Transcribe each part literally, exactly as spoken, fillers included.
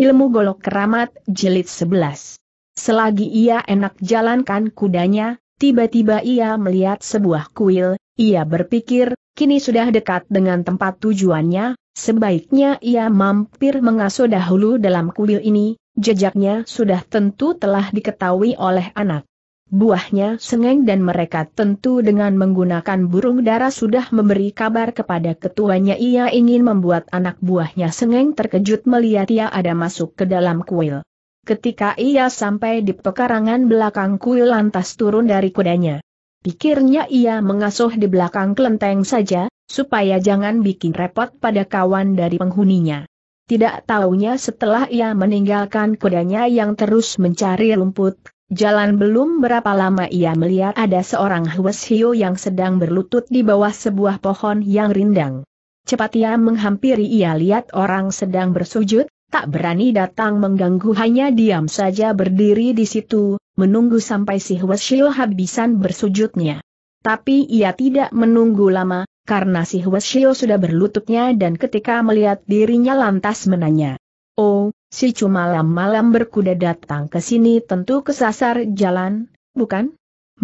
Ilmu Golok Keramat, Jilid sebelas. Selagi ia enak jalankan kudanya, tiba-tiba ia melihat sebuah kuil. Ia berpikir, kini sudah dekat dengan tempat tujuannya, sebaiknya ia mampir mengasuh dahulu dalam kuil ini, jejaknya sudah tentu telah diketahui oleh anak buahnya Sengeng dan mereka tentu dengan menggunakan burung dara sudah memberi kabar kepada ketuanya. Ia ingin membuat anak buahnya Sengeng terkejut melihat ia ada masuk ke dalam kuil. Ketika ia sampai di pekarangan belakang kuil lantas turun dari kudanya. Pikirnya ia mengasuh di belakang kelenteng saja, supaya jangan bikin repot pada kawan dari penghuninya. Tidak taunya setelah ia meninggalkan kudanya yang terus mencari rumput, jalan belum berapa lama ia melihat ada seorang Hweshio yang sedang berlutut di bawah sebuah pohon yang rindang. Cepat ia menghampiri, ia lihat orang sedang bersujud, tak berani datang mengganggu, hanya diam saja berdiri di situ, menunggu sampai si Hweshio habisan bersujudnya. Tapi ia tidak menunggu lama, karena si Hweshio sudah berlututnya dan ketika melihat dirinya lantas menanya, "Oh, si cuma malam-malam berkuda datang ke sini tentu kesasar jalan, bukan?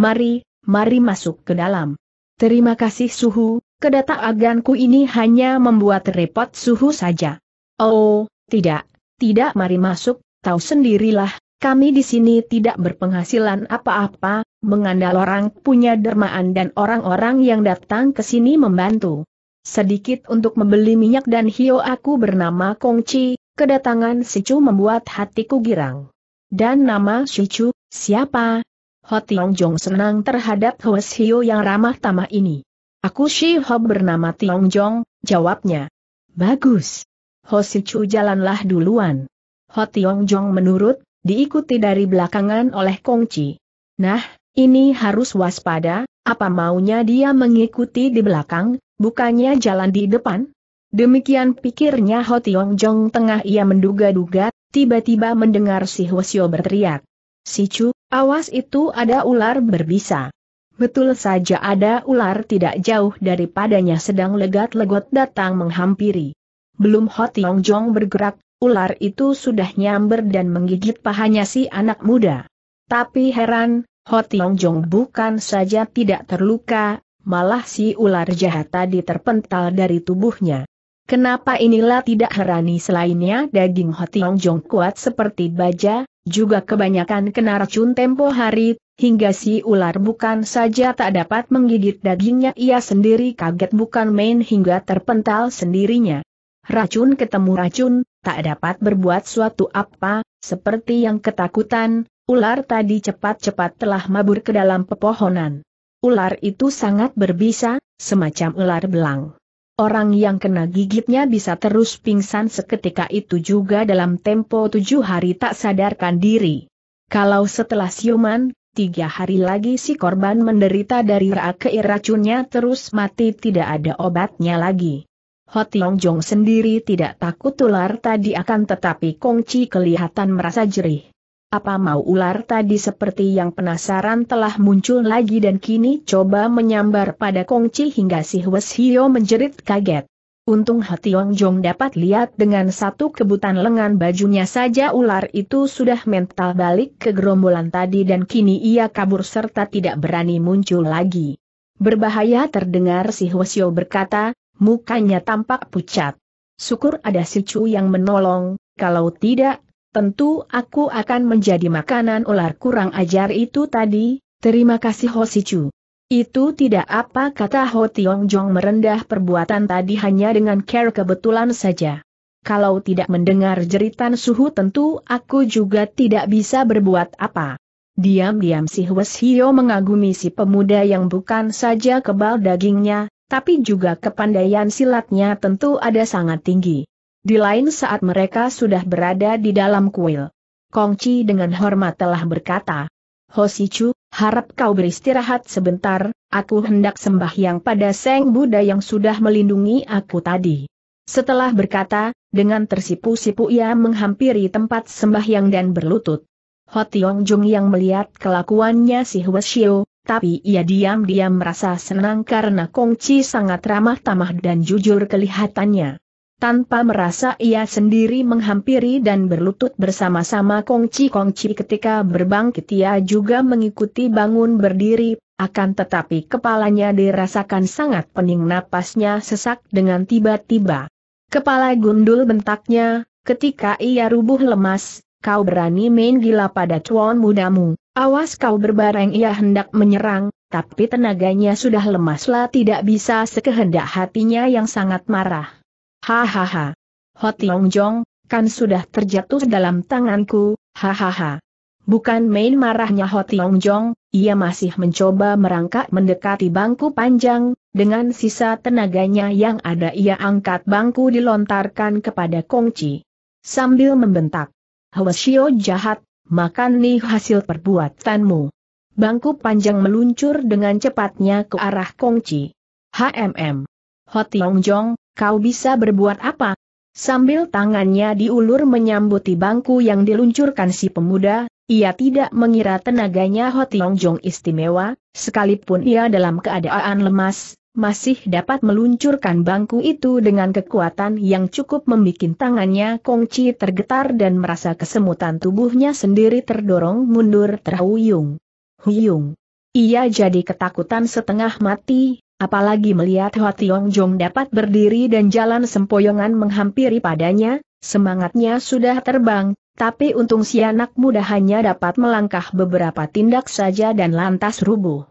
Mari, mari masuk ke dalam. Terima kasih suhu, kedatanganku ini hanya membuat repot suhu saja." "Oh, tidak, tidak, mari masuk, tahu sendirilah, kami di sini tidak berpenghasilan apa-apa, mengandal orang punya dermaan dan orang-orang yang datang ke sini membantu sedikit untuk membeli minyak dan hio. Aku bernama Kongci. Kedatangan Sicu membuat hatiku girang." "Dan nama Sicu, siapa?" Ho Tiong senang terhadap Hweshio yang ramah tamah ini. "Aku Shi Ho bernama Tiong Jong," jawabnya. "Bagus. Ho Sicu jalanlah duluan." Ho Tiong Jong menurut, diikuti dari belakangan oleh Kongci. Nah, ini harus waspada, apa maunya dia mengikuti di belakang, bukannya jalan di depan? Demikian pikirnya Ho Tiong Jong. Tengah ia menduga-duga, tiba-tiba mendengar si Hweshio berteriak, "Sicu, awas itu ada ular berbisa." Betul saja ada ular tidak jauh daripadanya sedang legat-legot datang menghampiri. Belum Ho Tiong Jong bergerak, ular itu sudah nyamber dan menggigit pahanya si anak muda. Tapi heran, Ho Tiong Jong bukan saja tidak terluka, malah si ular jahat tadi terpental dari tubuhnya. Kenapa inilah tidak herani selainnya daging Ho Tiong Jong kuat seperti baja, juga kebanyakan kena racun tempo hari, hingga si ular bukan saja tak dapat menggigit dagingnya, ia sendiri kaget bukan main hingga terpental sendirinya. Racun ketemu racun, tak dapat berbuat suatu apa, seperti yang ketakutan, ular tadi cepat-cepat telah mabur ke dalam pepohonan. Ular itu sangat berbisa, semacam ular belang. Orang yang kena gigitnya bisa terus pingsan seketika itu juga dalam tempo tujuh hari tak sadarkan diri. Kalau setelah siuman, tiga hari lagi si korban menderita dari rakai racunnya terus mati, tidak ada obatnya lagi. Ho Tiong Jong sendiri tidak takut ular tadi, akan tetapi Kongci kelihatan merasa jerih. Apa mau ular tadi seperti yang penasaran telah muncul lagi dan kini coba menyambar pada Kongci hingga si Hweshio menjerit kaget. Untung Ho Tiong Jong dapat lihat dengan satu kebutan lengan bajunya saja ular itu sudah mental balik ke gerombolan tadi dan kini ia kabur serta tidak berani muncul lagi. "Berbahaya," terdengar si Hweshio berkata, mukanya tampak pucat. "Syukur ada Sicu yang menolong, kalau tidak, tentu aku akan menjadi makanan ular kurang ajar itu tadi. Terima kasih Ho Sicu." "Itu tidak apa," kata Ho Tiong Jong merendah perbuatan tadi hanya dengan care kebetulan saja. "Kalau tidak mendengar jeritan suhu tentu aku juga tidak bisa berbuat apa." Diam-diam si Hweshio mengagumi si pemuda yang bukan saja kebal dagingnya, tapi juga kepandaian silatnya tentu ada sangat tinggi. Di lain saat mereka sudah berada di dalam kuil. Kongci dengan hormat telah berkata, "Ho Sicu, harap kau beristirahat sebentar, aku hendak sembahyang pada Sang Buddha yang sudah melindungi aku tadi." Setelah berkata, dengan tersipu-sipu ia menghampiri tempat sembahyang dan berlutut. Ho Tiong Jong yang melihat kelakuannya si Hweshio, tapi ia diam-diam merasa senang karena Kongci sangat ramah tamah dan jujur kelihatannya. tanpa merasa ia sendiri menghampiri dan berlutut bersama-sama kongci-kongci. Ketika berbangkit ia juga mengikuti bangun berdiri, akan tetapi kepalanya dirasakan sangat pening, napasnya sesak dengan tiba-tiba. Kepala gundul, bentaknya, ketika ia rubuh lemas. Kau berani main gila pada tuan mudamu, awas kau berbareng. Ia hendak menyerang, tapi tenaganya sudah lemaslah, tidak bisa sekehendak hatinya yang sangat marah. Hahaha. Ho Tiong Jong, kan sudah terjatuh dalam tanganku, hahaha. Bukan main marahnya Ho Tiong Jong, ia masih mencoba merangkak mendekati bangku panjang, dengan sisa tenaganya yang ada ia angkat bangku dilontarkan kepada kongci. Sambil membentak, Hwasyo jahat, makan nih hasil perbuatanmu. Bangku panjang meluncur dengan cepatnya ke arah kongci. HMM. Ho Tiong Jong, kau bisa berbuat apa? Sambil tangannya diulur menyambuti bangku yang diluncurkan si pemuda, ia tidak mengira tenaganya Ho Tiong Jong istimewa, sekalipun ia dalam keadaan lemas, masih dapat meluncurkan bangku itu dengan kekuatan yang cukup membuat tangannya kongci tergetar dan merasa kesemutan tubuhnya sendiri terdorong mundur terhuyung. Huyung. Ia jadi ketakutan setengah mati, apalagi melihat Ho Tiong Jong dapat berdiri dan jalan sempoyongan menghampiri padanya, semangatnya sudah terbang, tapi untung si anak muda hanya dapat melangkah beberapa tindak saja dan lantas rubuh.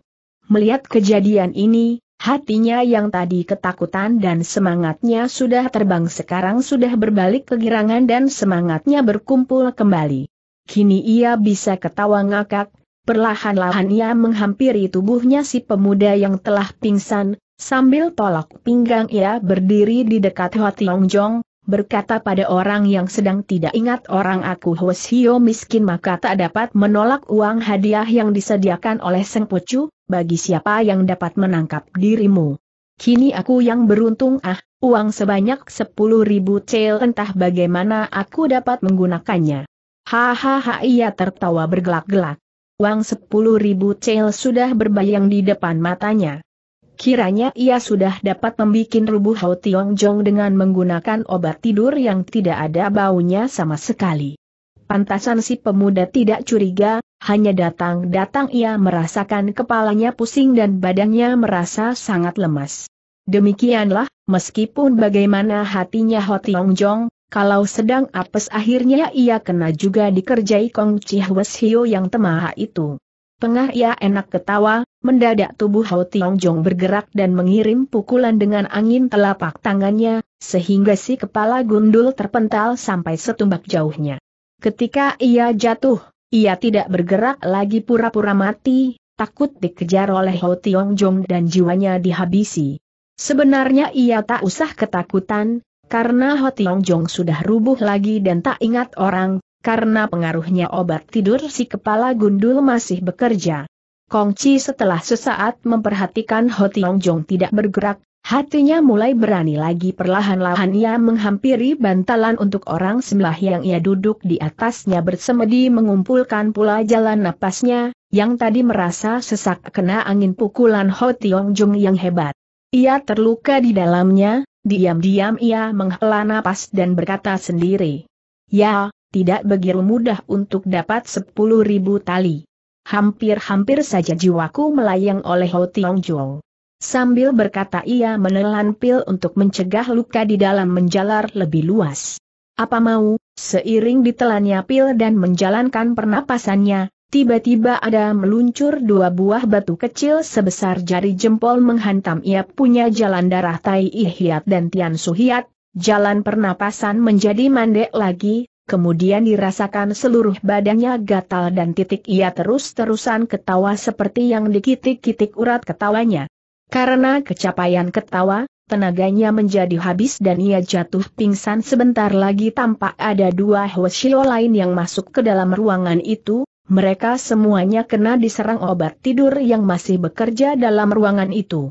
Melihat kejadian ini, hatinya yang tadi ketakutan dan semangatnya sudah terbang sekarang sudah berbalik kegirangan dan semangatnya berkumpul kembali. Kini ia bisa ketawa ngakak. Perlahan-lahan ia menghampiri tubuhnya si pemuda yang telah pingsan, sambil tolak pinggang ia berdiri di dekat Ho Tiong Jong, berkata pada orang yang sedang tidak ingat orang, aku Hwasyo miskin maka tak dapat menolak uang hadiah yang disediakan oleh Seng Pucu, bagi siapa yang dapat menangkap dirimu. Kini aku yang beruntung, ah, uang sebanyak sepuluh ribu cel, entah bagaimana aku dapat menggunakannya. Hahaha, ia tertawa bergelak-gelak. Uang sepuluh ribu cel sudah berbayang di depan matanya. Kiranya ia sudah dapat membikin rubuh Ho Tiong Jong dengan menggunakan obat tidur yang tidak ada baunya sama sekali. Pantasan si pemuda tidak curiga, hanya datang-datang ia merasakan kepalanya pusing dan badannya merasa sangat lemas. Demikianlah, meskipun bagaimana hatinya Ho Tiong Jong, kalau sedang apes akhirnya ia kena juga dikerjai kongci Hwasyo yang temaha itu. Tengah ia enak ketawa, mendadak tubuh Ho Tiong Jong bergerak dan mengirim pukulan dengan angin telapak tangannya, sehingga si kepala gundul terpental sampai setumbak jauhnya. Ketika ia jatuh, ia tidak bergerak lagi, pura-pura mati, takut dikejar oleh Ho Tiong Jong dan jiwanya dihabisi. Sebenarnya ia tak usah ketakutan, karena Ho Tiong Jong sudah rubuh lagi dan tak ingat orang, karena pengaruhnya obat tidur si kepala gundul masih bekerja. Kongci setelah sesaat memperhatikan Ho Tiong Jong tidak bergerak, hatinya mulai berani lagi. Perlahan-lahan ia menghampiri bantalan untuk orang sebelah yang ia duduk di atasnya, bersemedi mengumpulkan pula jalan napasnya, yang tadi merasa sesak kena angin pukulan Ho Tiong Jong yang hebat. Ia terluka di dalamnya. Diam-diam ia menghela napas dan berkata sendiri, ya, tidak begitu mudah untuk dapat sepuluh ribu tali. Hampir-hampir saja jiwaku melayang oleh Ho Tiong Jong. Sambil berkata ia menelan pil untuk mencegah luka di dalam menjalar lebih luas. Apa mau, seiring ditelannya pil dan menjalankan pernapasannya, tiba-tiba ada meluncur dua buah batu kecil sebesar jari jempol menghantam ia punya jalan darah Tai Hiat dan Tian Su Hiat, jalan pernapasan menjadi mandek lagi, kemudian dirasakan seluruh badannya gatal dan titik ia terus-terusan ketawa seperti yang dikitik-kitik urat ketawanya. Karena kecapaian ketawa, tenaganya menjadi habis dan ia jatuh pingsan. Sebentar lagi tampak ada dua Hwasyo lain yang masuk ke dalam ruangan itu. Mereka semuanya kena diserang obat tidur yang masih bekerja dalam ruangan itu.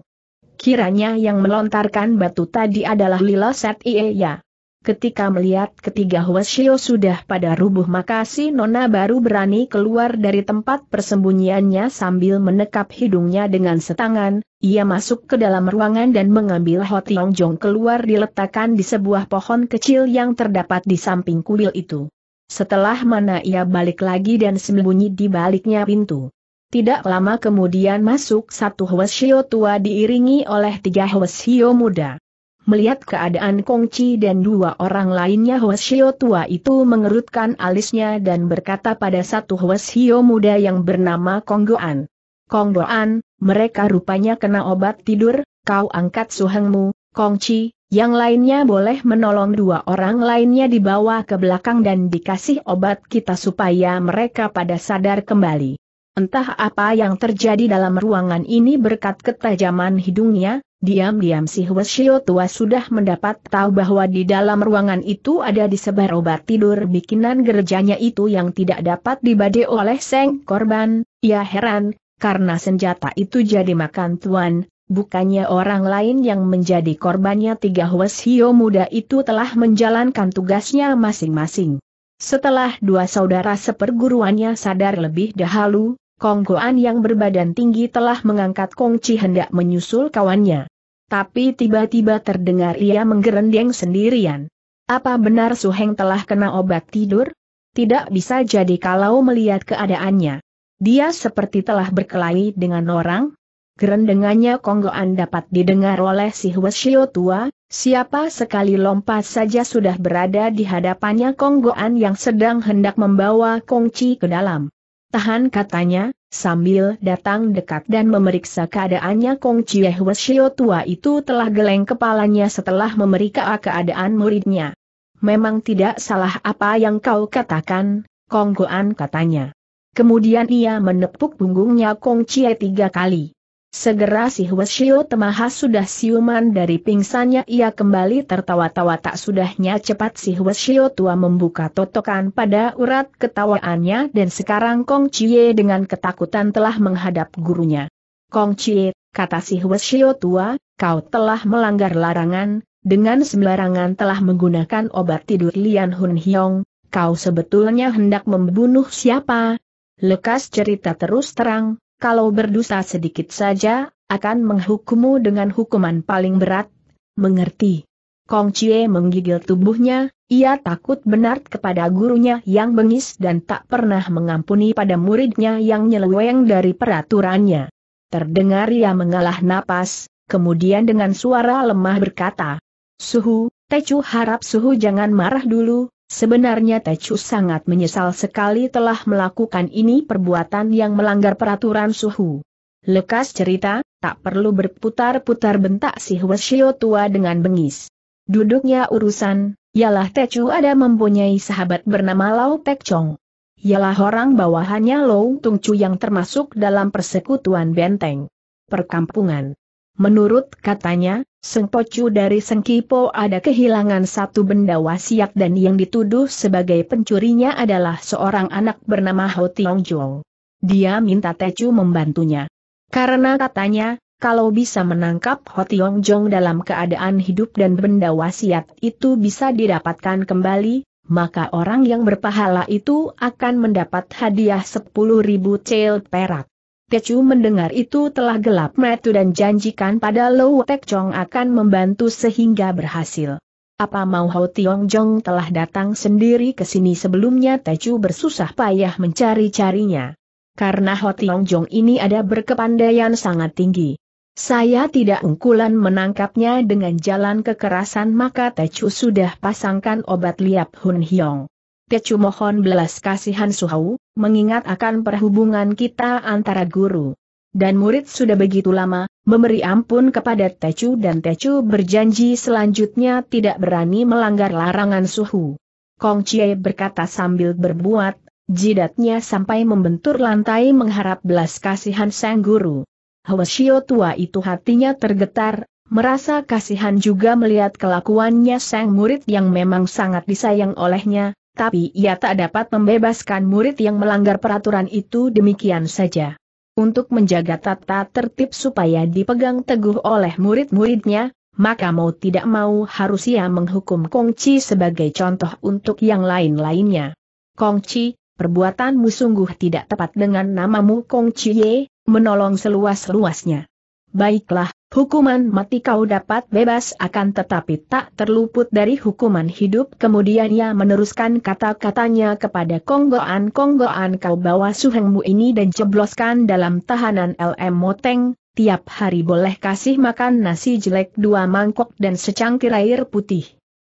Kiranya yang melontarkan batu tadi adalah Lila Set Ie ya. Ketika melihat ketiga Hwasyo sudah pada rubuh, maka si Nona baru berani keluar dari tempat persembunyiannya sambil menekap hidungnya dengan setangan. Ia masuk ke dalam ruangan dan mengambil Ho Tiong Jong keluar diletakkan di sebuah pohon kecil yang terdapat di samping kuil itu. Setelah mana ia balik lagi dan sembunyi di baliknya pintu. Tidak lama kemudian masuk satu Hwasyo tua diiringi oleh tiga Hwasyo muda. Melihat keadaan Kong Ci dan dua orang lainnya, Hwasyo tua itu mengerutkan alisnya dan berkata pada satu Hwasyo muda yang bernama Kong Doan. "Kong Doan, mereka rupanya kena obat tidur, kau angkat suhengmu, Kong Ci, yang lainnya boleh menolong dua orang lainnya dibawa ke belakang dan dikasih obat kita supaya mereka pada sadar kembali." Entah apa yang terjadi dalam ruangan ini berkat ketajaman hidungnya, diam-diam si Hwasyo tua sudah mendapat tahu bahwa di dalam ruangan itu ada disebar obat tidur bikinan gerejanya itu yang tidak dapat dibade oleh sang korban. Ia heran, karena senjata itu jadi makan tuan, bukannya orang lain yang menjadi korbannya. Tiga Hwasyo muda itu telah menjalankan tugasnya masing-masing. Setelah dua saudara seperguruannya sadar lebih dahulu, Kong Goan yang berbadan tinggi telah mengangkat Kong Ci hendak menyusul kawannya. Tapi tiba-tiba terdengar ia menggerendeng sendirian. Apa benar Su Heng telah kena obat tidur? Tidak bisa jadi kalau melihat keadaannya. Dia seperti telah berkelahi dengan orang. Gerendengannya Kong Goan dapat didengar oleh si Hwasyo tua. Siapa sekali lompat saja sudah berada di hadapannya Kong Goan yang sedang hendak membawa Kong Ci ke dalam. "Tahan," katanya, sambil datang dekat dan memeriksa keadaannya Kong Ci. Hwasyo tua itu telah geleng kepalanya setelah memeriksa keadaan muridnya. "Memang tidak salah apa yang kau katakan, Kong Goan," katanya. Kemudian ia menepuk punggungnya Kong Ci tiga kali. Segera si Hwasyo Temaha sudah siuman dari pingsannya. Ia kembali tertawa-tawa tak sudahnya. Cepat si Hwasyo tua membuka totokan pada urat ketawaannya dan sekarang Kong Ci dengan ketakutan telah menghadap gurunya. "Kong Ci," kata si Hwasyo tua, "kau telah melanggar larangan, dengan sembarangan telah menggunakan obat tidur Lian Hun Hiong. Kau sebetulnya hendak membunuh siapa? Lekas cerita terus terang. Kalau berdosa sedikit saja, akan menghukummu dengan hukuman paling berat. Mengerti?" Kong Ci menggigil tubuhnya. Ia takut benar kepada gurunya yang bengis dan tak pernah mengampuni pada muridnya yang nyeleweng dari peraturannya. Terdengar ia mengalah napas, kemudian dengan suara lemah berkata, "Suhu, Tecu harap Suhu jangan marah dulu. Sebenarnya Tecu sangat menyesal sekali telah melakukan ini perbuatan yang melanggar peraturan Suhu." "Lekas cerita, tak perlu berputar-putar," bentak si Hwasyo tua dengan bengis. "Duduknya urusan, ialah Tecu ada mempunyai sahabat bernama Lau Pek Chong. Ialah orang bawahannya Lau Tung Chu yang termasuk dalam persekutuan benteng perkampungan. Menurut katanya, Seng Po Chu dari Seng Kipo ada kehilangan satu benda wasiat dan yang dituduh sebagai pencurinya adalah seorang anak bernama Ho Tiong Jong. Dia minta Tecu membantunya. Karena katanya, kalau bisa menangkap Ho Tiong Jong dalam keadaan hidup dan benda wasiat itu bisa didapatkan kembali, maka orang yang berpahala itu akan mendapat hadiah sepuluh ribu cel perak. Tecu mendengar itu telah gelap mata dan janjikan pada Lau Pek Chong akan membantu sehingga berhasil. Apa mau Ho Tiong Jong telah datang sendiri ke sini sebelumnya. Tecu bersusah payah mencari-carinya. Karena Ho Tiong Jong ini ada berkepandaian sangat tinggi. Saya tidak ungkulan menangkapnya dengan jalan kekerasan, maka Tecu sudah pasangkan obat Lian Hun Hiong. Tecu mohon belas kasihan Suhu, mengingat akan perhubungan kita antara guru dan murid sudah begitu lama." Memberi ampun kepada Tecu dan Tecu berjanji selanjutnya tidak berani melanggar larangan Suhu. Kong Ci berkata sambil berbuat jidatnya sampai membentur lantai mengharap belas kasihan sang guru. Hwasyo tua itu hatinya tergetar, merasa kasihan juga melihat kelakuannya sang murid yang memang sangat disayang olehnya. Tapi ia tak dapat membebaskan murid yang melanggar peraturan itu demikian saja. Untuk menjaga tata tertib supaya dipegang teguh oleh murid-muridnya, maka mau tidak mau harus ia menghukum Kongci sebagai contoh untuk yang lain-lainnya. Kongci, perbuatanmu sungguh tidak tepat dengan namamu Kongci Ye, menolong seluas-luasnya. Baiklah, hukuman mati kau dapat bebas, akan tetapi tak terluput dari hukuman hidup. Kemudian ia meneruskan kata-katanya kepada Konggoan-Konggoan, kau bawa suhengmu ini dan jebloskan dalam tahanan L M Moteng, tiap hari boleh kasih makan nasi jelek dua mangkok dan secangkir air putih.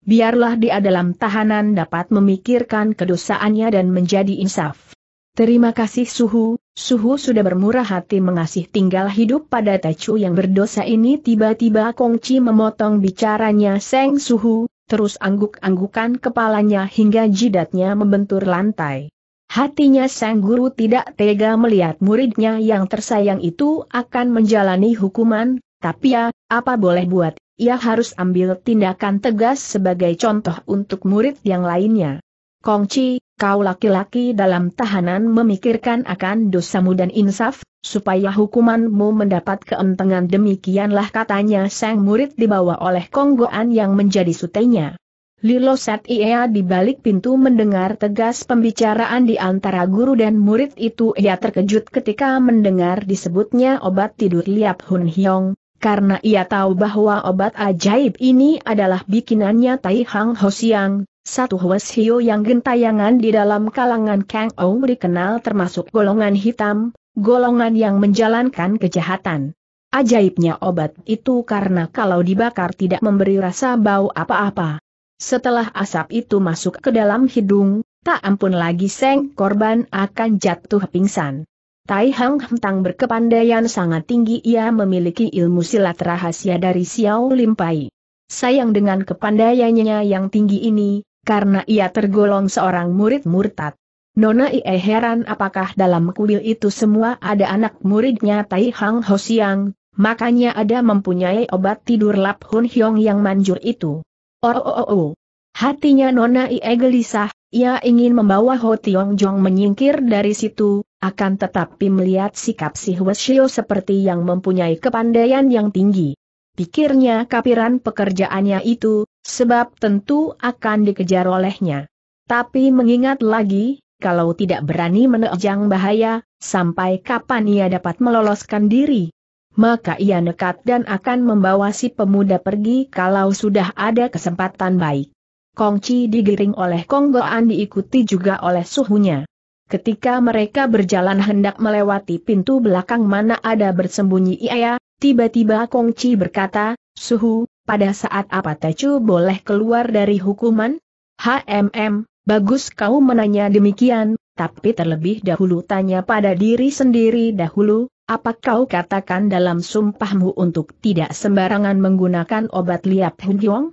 Biarlah dia dalam tahanan dapat memikirkan kedosaannya dan menjadi insaf. Terima kasih Suhu. Suhu sudah bermurah hati mengasih tinggal hidup pada Tecu yang berdosa ini. Tiba-tiba Kongci memotong bicaranya Seng Suhu, terus angguk-anggukan kepalanya hingga jidatnya membentur lantai. Hatinya Sang Guru tidak tega melihat muridnya yang tersayang itu akan menjalani hukuman, tapi ya, apa boleh buat, ia harus ambil tindakan tegas sebagai contoh untuk murid yang lainnya. Kongci, kau laki-laki dalam tahanan memikirkan akan dosamu dan insaf, supaya hukumanmu mendapat keentengan. Demikianlah katanya sang murid dibawa oleh Konggoan yang menjadi sutenya. Lilo Sat Ia di balik pintu mendengar tegas pembicaraan di antara guru dan murid itu. Ia terkejut ketika mendengar disebutnya obat tidur Liap Hun Hiong, karena ia tahu bahwa obat ajaib ini adalah bikinannya Tai Hang Ho Siang, satu Hweshio yang gentayangan di dalam kalangan Kang Ou dikenal termasuk golongan hitam, golongan yang menjalankan kejahatan. Ajaibnya obat itu karena kalau dibakar tidak memberi rasa bau apa-apa. Setelah asap itu masuk ke dalam hidung, tak ampun lagi Seng korban akan jatuh pingsan. Tai Hang Hentang berkepandaian sangat tinggi, ia memiliki ilmu silat rahasia dari Xiao Limpai. Sayang dengan kepandaiannya yang tinggi ini, karena ia tergolong seorang murid murtad. Nona Ie heran apakah dalam kuil itu semua ada anak muridnya Tai Hang Ho Siang, makanya ada mempunyai obat tidur Lap Hun Hiong yang manjur itu. Oh, oh, oh, oh. Hatinya Nona Ie gelisah, ia ingin membawa Ho Tiong Jong menyingkir dari situ, akan tetapi melihat sikap si Hweshio seperti yang mempunyai kepandaian yang tinggi. Pikirnya kapiran pekerjaannya itu, sebab tentu akan dikejar olehnya. Tapi mengingat lagi, kalau tidak berani menerjang bahaya, sampai kapan ia dapat meloloskan diri? Maka ia nekat dan akan membawa si pemuda pergi kalau sudah ada kesempatan baik. Kongci digiring oleh Konggoan, diikuti juga oleh suhunya. Ketika mereka berjalan hendak melewati pintu belakang mana ada bersembunyi ia, tiba-tiba Kongci berkata, Suhu, pada saat apa Tecu boleh keluar dari hukuman? Hmm, bagus kau menanya demikian, tapi terlebih dahulu tanya pada diri sendiri dahulu, apa kau katakan dalam sumpahmu untuk tidak sembarangan menggunakan obat Liap Hun Hiong?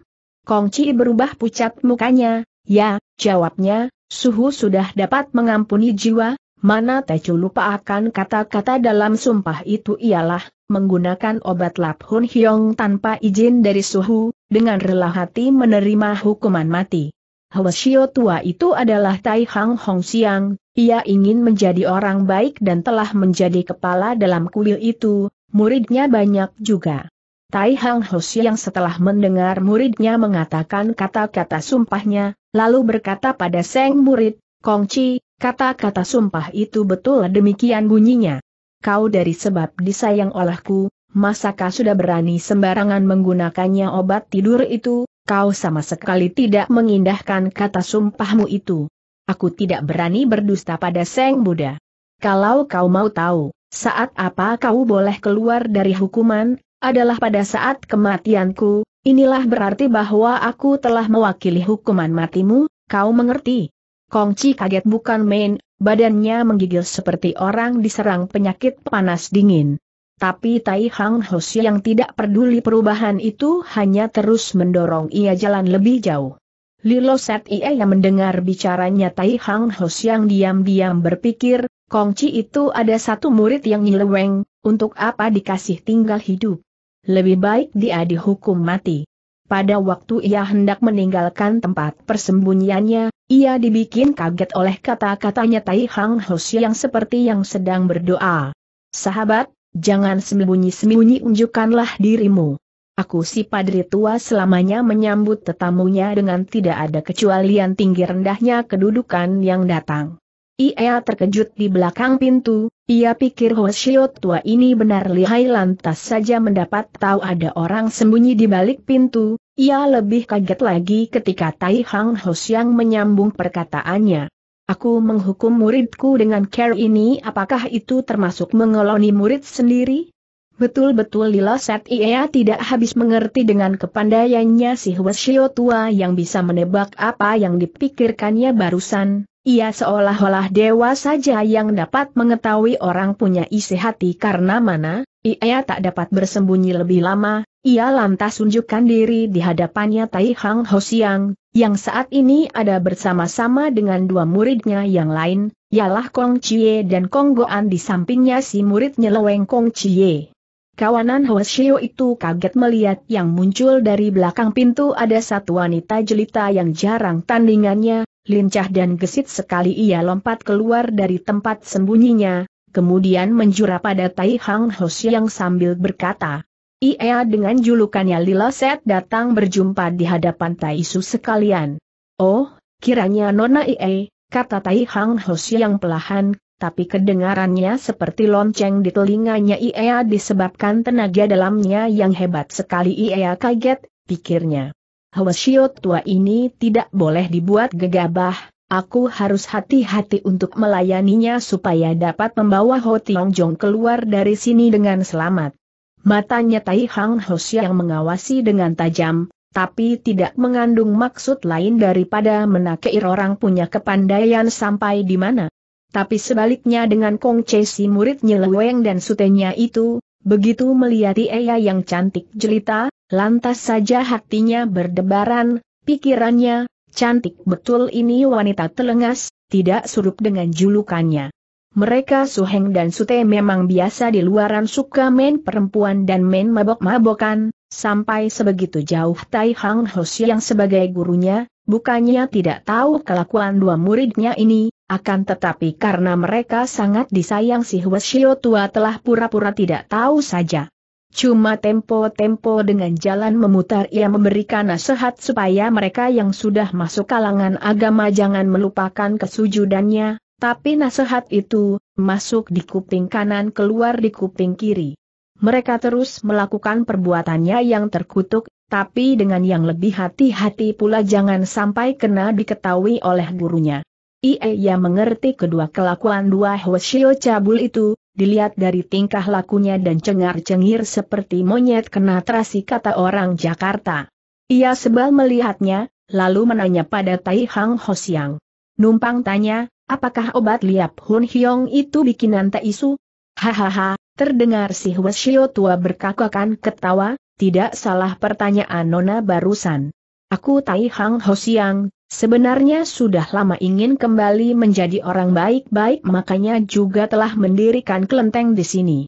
Kongci berubah pucat mukanya, ya, jawabnya, Suhu sudah dapat mengampuni jiwa, mana Tecu lupa akan kata-kata dalam sumpah itu ialah, menggunakan obat Lap Hun Hiong tanpa izin dari Suhu, dengan rela hati menerima hukuman mati. Hweshio tua itu adalah Tai Hang Hong Siang, ia ingin menjadi orang baik dan telah menjadi kepala dalam kuil itu, muridnya banyak juga. Tai Hang Hong Siang setelah mendengar muridnya mengatakan kata-kata sumpahnya, lalu berkata pada sang murid, Kongci, kata-kata sumpah itu betul demikian bunyinya. Kau dari sebab disayang olehku, masakah sudah berani sembarangan menggunakannya obat tidur itu, kau sama sekali tidak mengindahkan kata sumpahmu itu. Aku tidak berani berdusta pada Seng Buddha. Kalau kau mau tahu, saat apa kau boleh keluar dari hukuman, adalah pada saat kematianku, inilah berarti bahwa aku telah mewakili hukuman matimu, kau mengerti? Kongci kaget bukan main, badannya menggigil seperti orang diserang penyakit panas dingin. Tapi Tai Hang Ho Siang tidak peduli perubahan itu, hanya terus mendorong ia jalan lebih jauh. Lilo Sat Ia yang mendengar bicaranya Tai Hang Ho Siang diam-diam berpikir, Kongci itu ada satu murid yang nyeleweng, untuk apa dikasih tinggal hidup? Lebih baik dia dihukum mati. Pada waktu ia hendak meninggalkan tempat persembunyiannya, ia dibikin kaget oleh kata-katanya Tai Hang Ho Siang seperti yang sedang berdoa. Sahabat, jangan sembunyi-sembunyi, unjukkanlah dirimu. Aku si padri tua selamanya menyambut tetamunya dengan tidak ada kecualian tinggi rendahnya kedudukan yang datang. Ia terkejut di belakang pintu, ia pikir Hoshio tua ini benar lihai, lantas saja mendapat tahu ada orang sembunyi di balik pintu. Ia lebih kaget lagi ketika Tai Hang Hoshang menyambung perkataannya. Aku menghukum muridku dengan cara ini, apakah itu termasuk mengeloni murid sendiri? Betul-betul dileset. Ia tidak habis mengerti dengan kepandaiannya si Hoshio tua yang bisa menebak apa yang dipikirkannya barusan. Ia seolah-olah dewa saja yang dapat mengetahui orang punya isi hati karena mana. Ia tak dapat bersembunyi lebih lama. Ia lantas unjukkan diri di hadapannya Tai Hang Hoshang, yang saat ini ada bersama-sama dengan dua muridnya yang lain, ialah Kong Chie dan Kong Goan, di sampingnya si murid nyeleweng Kong Chie. Kawanan Hoshio itu kaget melihat yang muncul dari belakang pintu, ada satu wanita jelita yang jarang tandingannya, lincah dan gesit sekali ia lompat keluar dari tempat sembunyinya, kemudian menjura pada Tai Hang Hoshang sambil berkata. Ia dengan julukannya Lileset datang berjumpa di hadapan Taisu sekalian. Oh, kiranya Nona Ie, kata Tai Hang Hoshang pelahan, tapi kedengarannya seperti lonceng di telinganya Ia disebabkan tenaga dalamnya yang hebat sekali. Ia kaget, pikirnya. Hoshio tua ini tidak boleh dibuat gegabah, aku harus hati-hati untuk melayaninya supaya dapat membawa Ho Tiong Jong keluar dari sini dengan selamat. Matanya Tai Hang Hoshang yang mengawasi dengan tajam, tapi tidak mengandung maksud lain daripada menakir orang punya kepandaian sampai di mana. Tapi sebaliknya dengan Kong Chie si murid nyeleweng dan sutenya itu, begitu melihat Ia yang cantik jelita, lantas saja hatinya berdebaran, pikirannya, cantik betul ini wanita telengas, tidak surup dengan julukannya. Mereka Suheng dan Sute memang biasa di luaran suka main perempuan dan main mabok-mabokan, sampai sebegitu jauh Tai Hang Hoshang sebagai gurunya, bukannya tidak tahu kelakuan dua muridnya ini, akan tetapi karena mereka sangat disayang si Hoshio tua telah pura-pura tidak tahu saja. Cuma tempo-tempo dengan jalan memutar ia memberikan nasihat supaya mereka yang sudah masuk kalangan agama jangan melupakan kesujudannya. Tapi nasihat itu, masuk di kuping kanan keluar di kuping kiri. Mereka terus melakukan perbuatannya yang terkutuk, tapi dengan yang lebih hati-hati pula jangan sampai kena diketahui oleh gurunya. Ia mengerti kedua kelakuan dua Hoshio cabul itu, dilihat dari tingkah lakunya dan cengar-cengir seperti monyet kena terasi kata orang Jakarta. Ia sebal melihatnya, lalu menanya pada Tai Hang Hoshang. Numpang tanya. Apakah obat liap Hun Hiong itu bikinan Taisu? Hahaha, terdengar si Hoshio tua berkakakan ketawa, tidak salah pertanyaan Nona barusan. Aku Tai Hang Hoshang, sebenarnya sudah lama ingin kembali menjadi orang baik-baik, makanya juga telah mendirikan kelenteng di sini.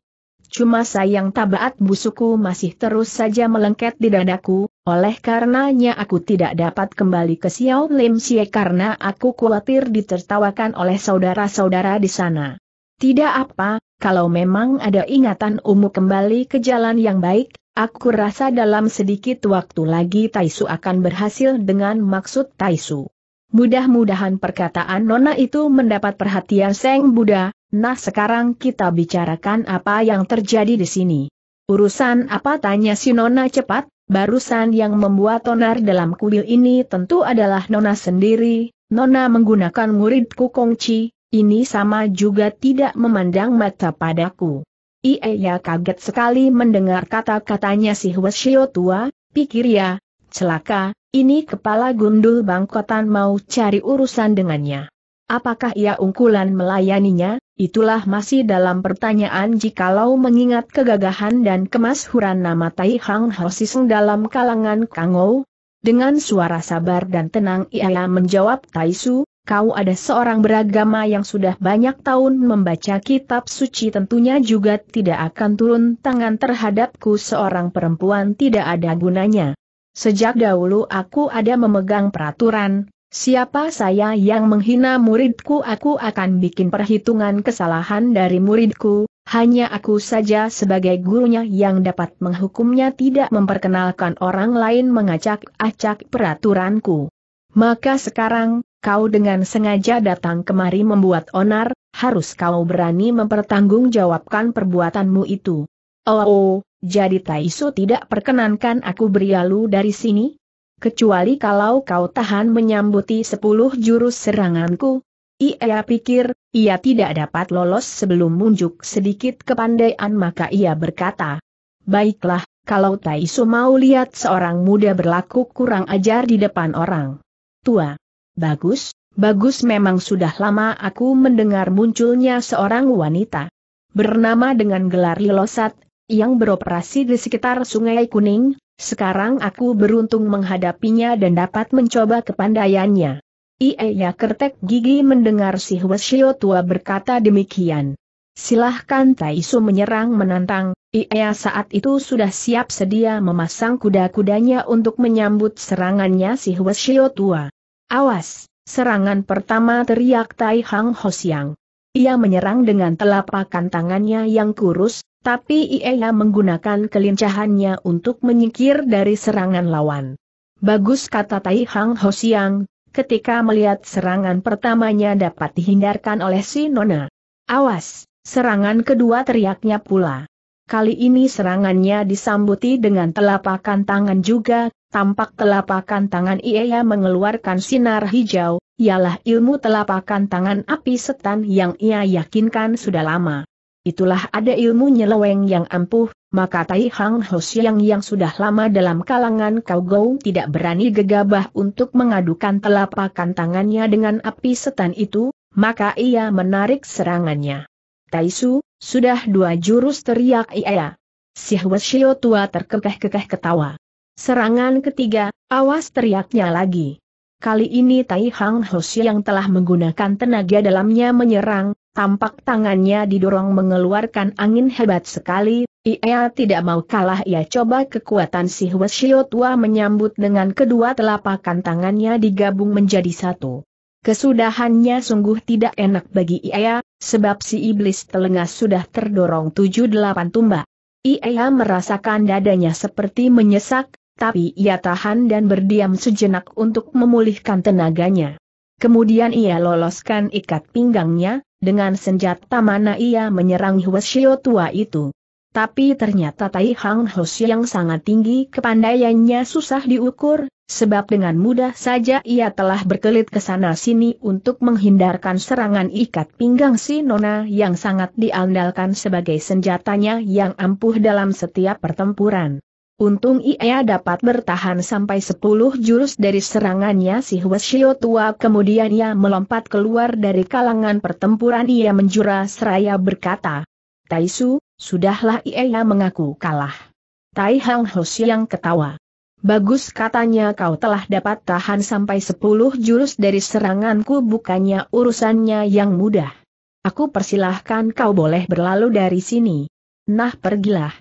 Cuma sayang tabaat busuku masih terus saja melengket di dadaku, oleh karenanya aku tidak dapat kembali ke Xiao Lim Xie karena aku khawatir ditertawakan oleh saudara-saudara di sana. Tidak apa, kalau memang ada ingatan umum kembali ke jalan yang baik, aku rasa dalam sedikit waktu lagi Taisu akan berhasil dengan maksud Taisu. Mudah-mudahan perkataan Nona itu mendapat perhatian Seng Buddha. Nah sekarang kita bicarakan apa yang terjadi di sini. Urusan apa, tanya si Nona cepat. Barusan yang membuat onar dalam kuil ini tentu adalah Nona sendiri. Nona menggunakan muridku Kong Chie, ini sama juga tidak memandang mata padaku. Ia kaget sekali mendengar kata-katanya si Hoshio tua, pikir ya, celaka, ini kepala gundul bangkotan mau cari urusan dengannya. Apakah ia ungkulan melayaninya? Itulah masih dalam pertanyaan jikalau mengingat kegagahan dan kemasyhuran nama Tai Hang Hoshang dalam kalangan Kangou. Dengan suara sabar dan tenang ia menjawab, Taisu, kau ada seorang beragama yang sudah banyak tahun membaca kitab suci, tentunya juga tidak akan turun tangan terhadapku seorang perempuan, tidak ada gunanya. Sejak dahulu aku ada memegang peraturan. Siapa saya yang menghina muridku, aku akan bikin perhitungan kesalahan dari muridku, Hanya aku saja sebagai gurunya yang dapat menghukumnya tidak memperkenalkan orang lain mengacak-acak peraturanku. Maka sekarang, kau dengan sengaja datang kemari membuat onar, harus kau berani mempertanggungjawabkan perbuatanmu itu. Oh, oh jadi Taisu tidak perkenankan aku berlalu dari sini? Kecuali kalau kau tahan menyambuti sepuluh jurus seranganku. Ia pikir, ia tidak dapat lolos sebelum munjuk sedikit kepandaian maka ia berkata, baiklah, kalau Taisu mau lihat seorang muda berlaku kurang ajar di depan orang tua. Bagus, bagus memang sudah lama aku mendengar munculnya seorang wanita bernama dengan gelar Lilosat, yang beroperasi di sekitar Sungai Kuning, sekarang aku beruntung menghadapinya dan dapat mencoba kepandaiannya. Ia kertek gigi mendengar si Hwasyo tua berkata demikian. Silahkan Taisu menyerang menantang, ia saat itu sudah siap sedia memasang kuda-kudanya untuk menyambut serangannya si Hwasyo tua. Awas, serangan pertama, teriak Tai Hang Hosiang. Ia menyerang dengan telapak tangannya yang kurus, tapi ia menggunakan kelincahannya untuk menyingkir dari serangan lawan. Bagus, kata Tai Hang Hosiang, ketika melihat serangan pertamanya dapat dihindarkan oleh si Nona. Awas, serangan kedua, teriaknya pula. Kali ini serangannya disambuti dengan telapak tangan juga, tampak telapak tangan ia mengeluarkan sinar hijau, ialah ilmu telapak tangan api setan yang ia yakinkan sudah lama. Itulah ada ilmu nyeleweng yang ampuh, maka Tai Hang Hosiang yang sudah lama dalam kalangan Kaugou tidak berani gegabah untuk mengadukan telapak tangannya dengan api setan itu, maka ia menarik serangannya. Taisu, sudah dua jurus, teriak ia. Si Hwasyo tua terkekeh-kekeh ketawa. Serangan ketiga, awas, teriaknya lagi. Kali ini Tai Hang Hosiang telah menggunakan tenaga dalamnya menyerang, tampak tangannya didorong mengeluarkan angin hebat sekali, ia tidak mau kalah, ia coba kekuatan si Hwasyo tua menyambut dengan kedua telapak tangannya digabung menjadi satu. Kesudahannya sungguh tidak enak bagi ia, sebab si iblis telengas sudah terdorong tujuh delapan tumbak. Ia merasakan dadanya seperti menyesak, tapi ia tahan dan berdiam sejenak untuk memulihkan tenaganya. Kemudian ia loloskan ikat pinggangnya, dengan senjata mana ia menyerang Hwasyo tua itu. Tapi ternyata Tai Hang Hosiang sangat tinggi kepandaiannya susah diukur, sebab dengan mudah saja ia telah berkelit ke sana-sini untuk menghindarkan serangan ikat pinggang si Nona yang sangat diandalkan sebagai senjatanya yang ampuh dalam setiap pertempuran. Untung ia dapat bertahan sampai sepuluh jurus dari serangannya si Hwasyo tua, kemudian ia melompat keluar dari kalangan pertempuran, ia menjura seraya berkata, Taisu, sudahlah, ia mengaku kalah. Tai Hang Hosiang ketawa. Bagus, katanya, kau telah dapat tahan sampai sepuluh jurus dari seranganku, bukannya urusannya yang mudah. Aku persilahkan kau boleh berlalu dari sini. Nah, pergilah.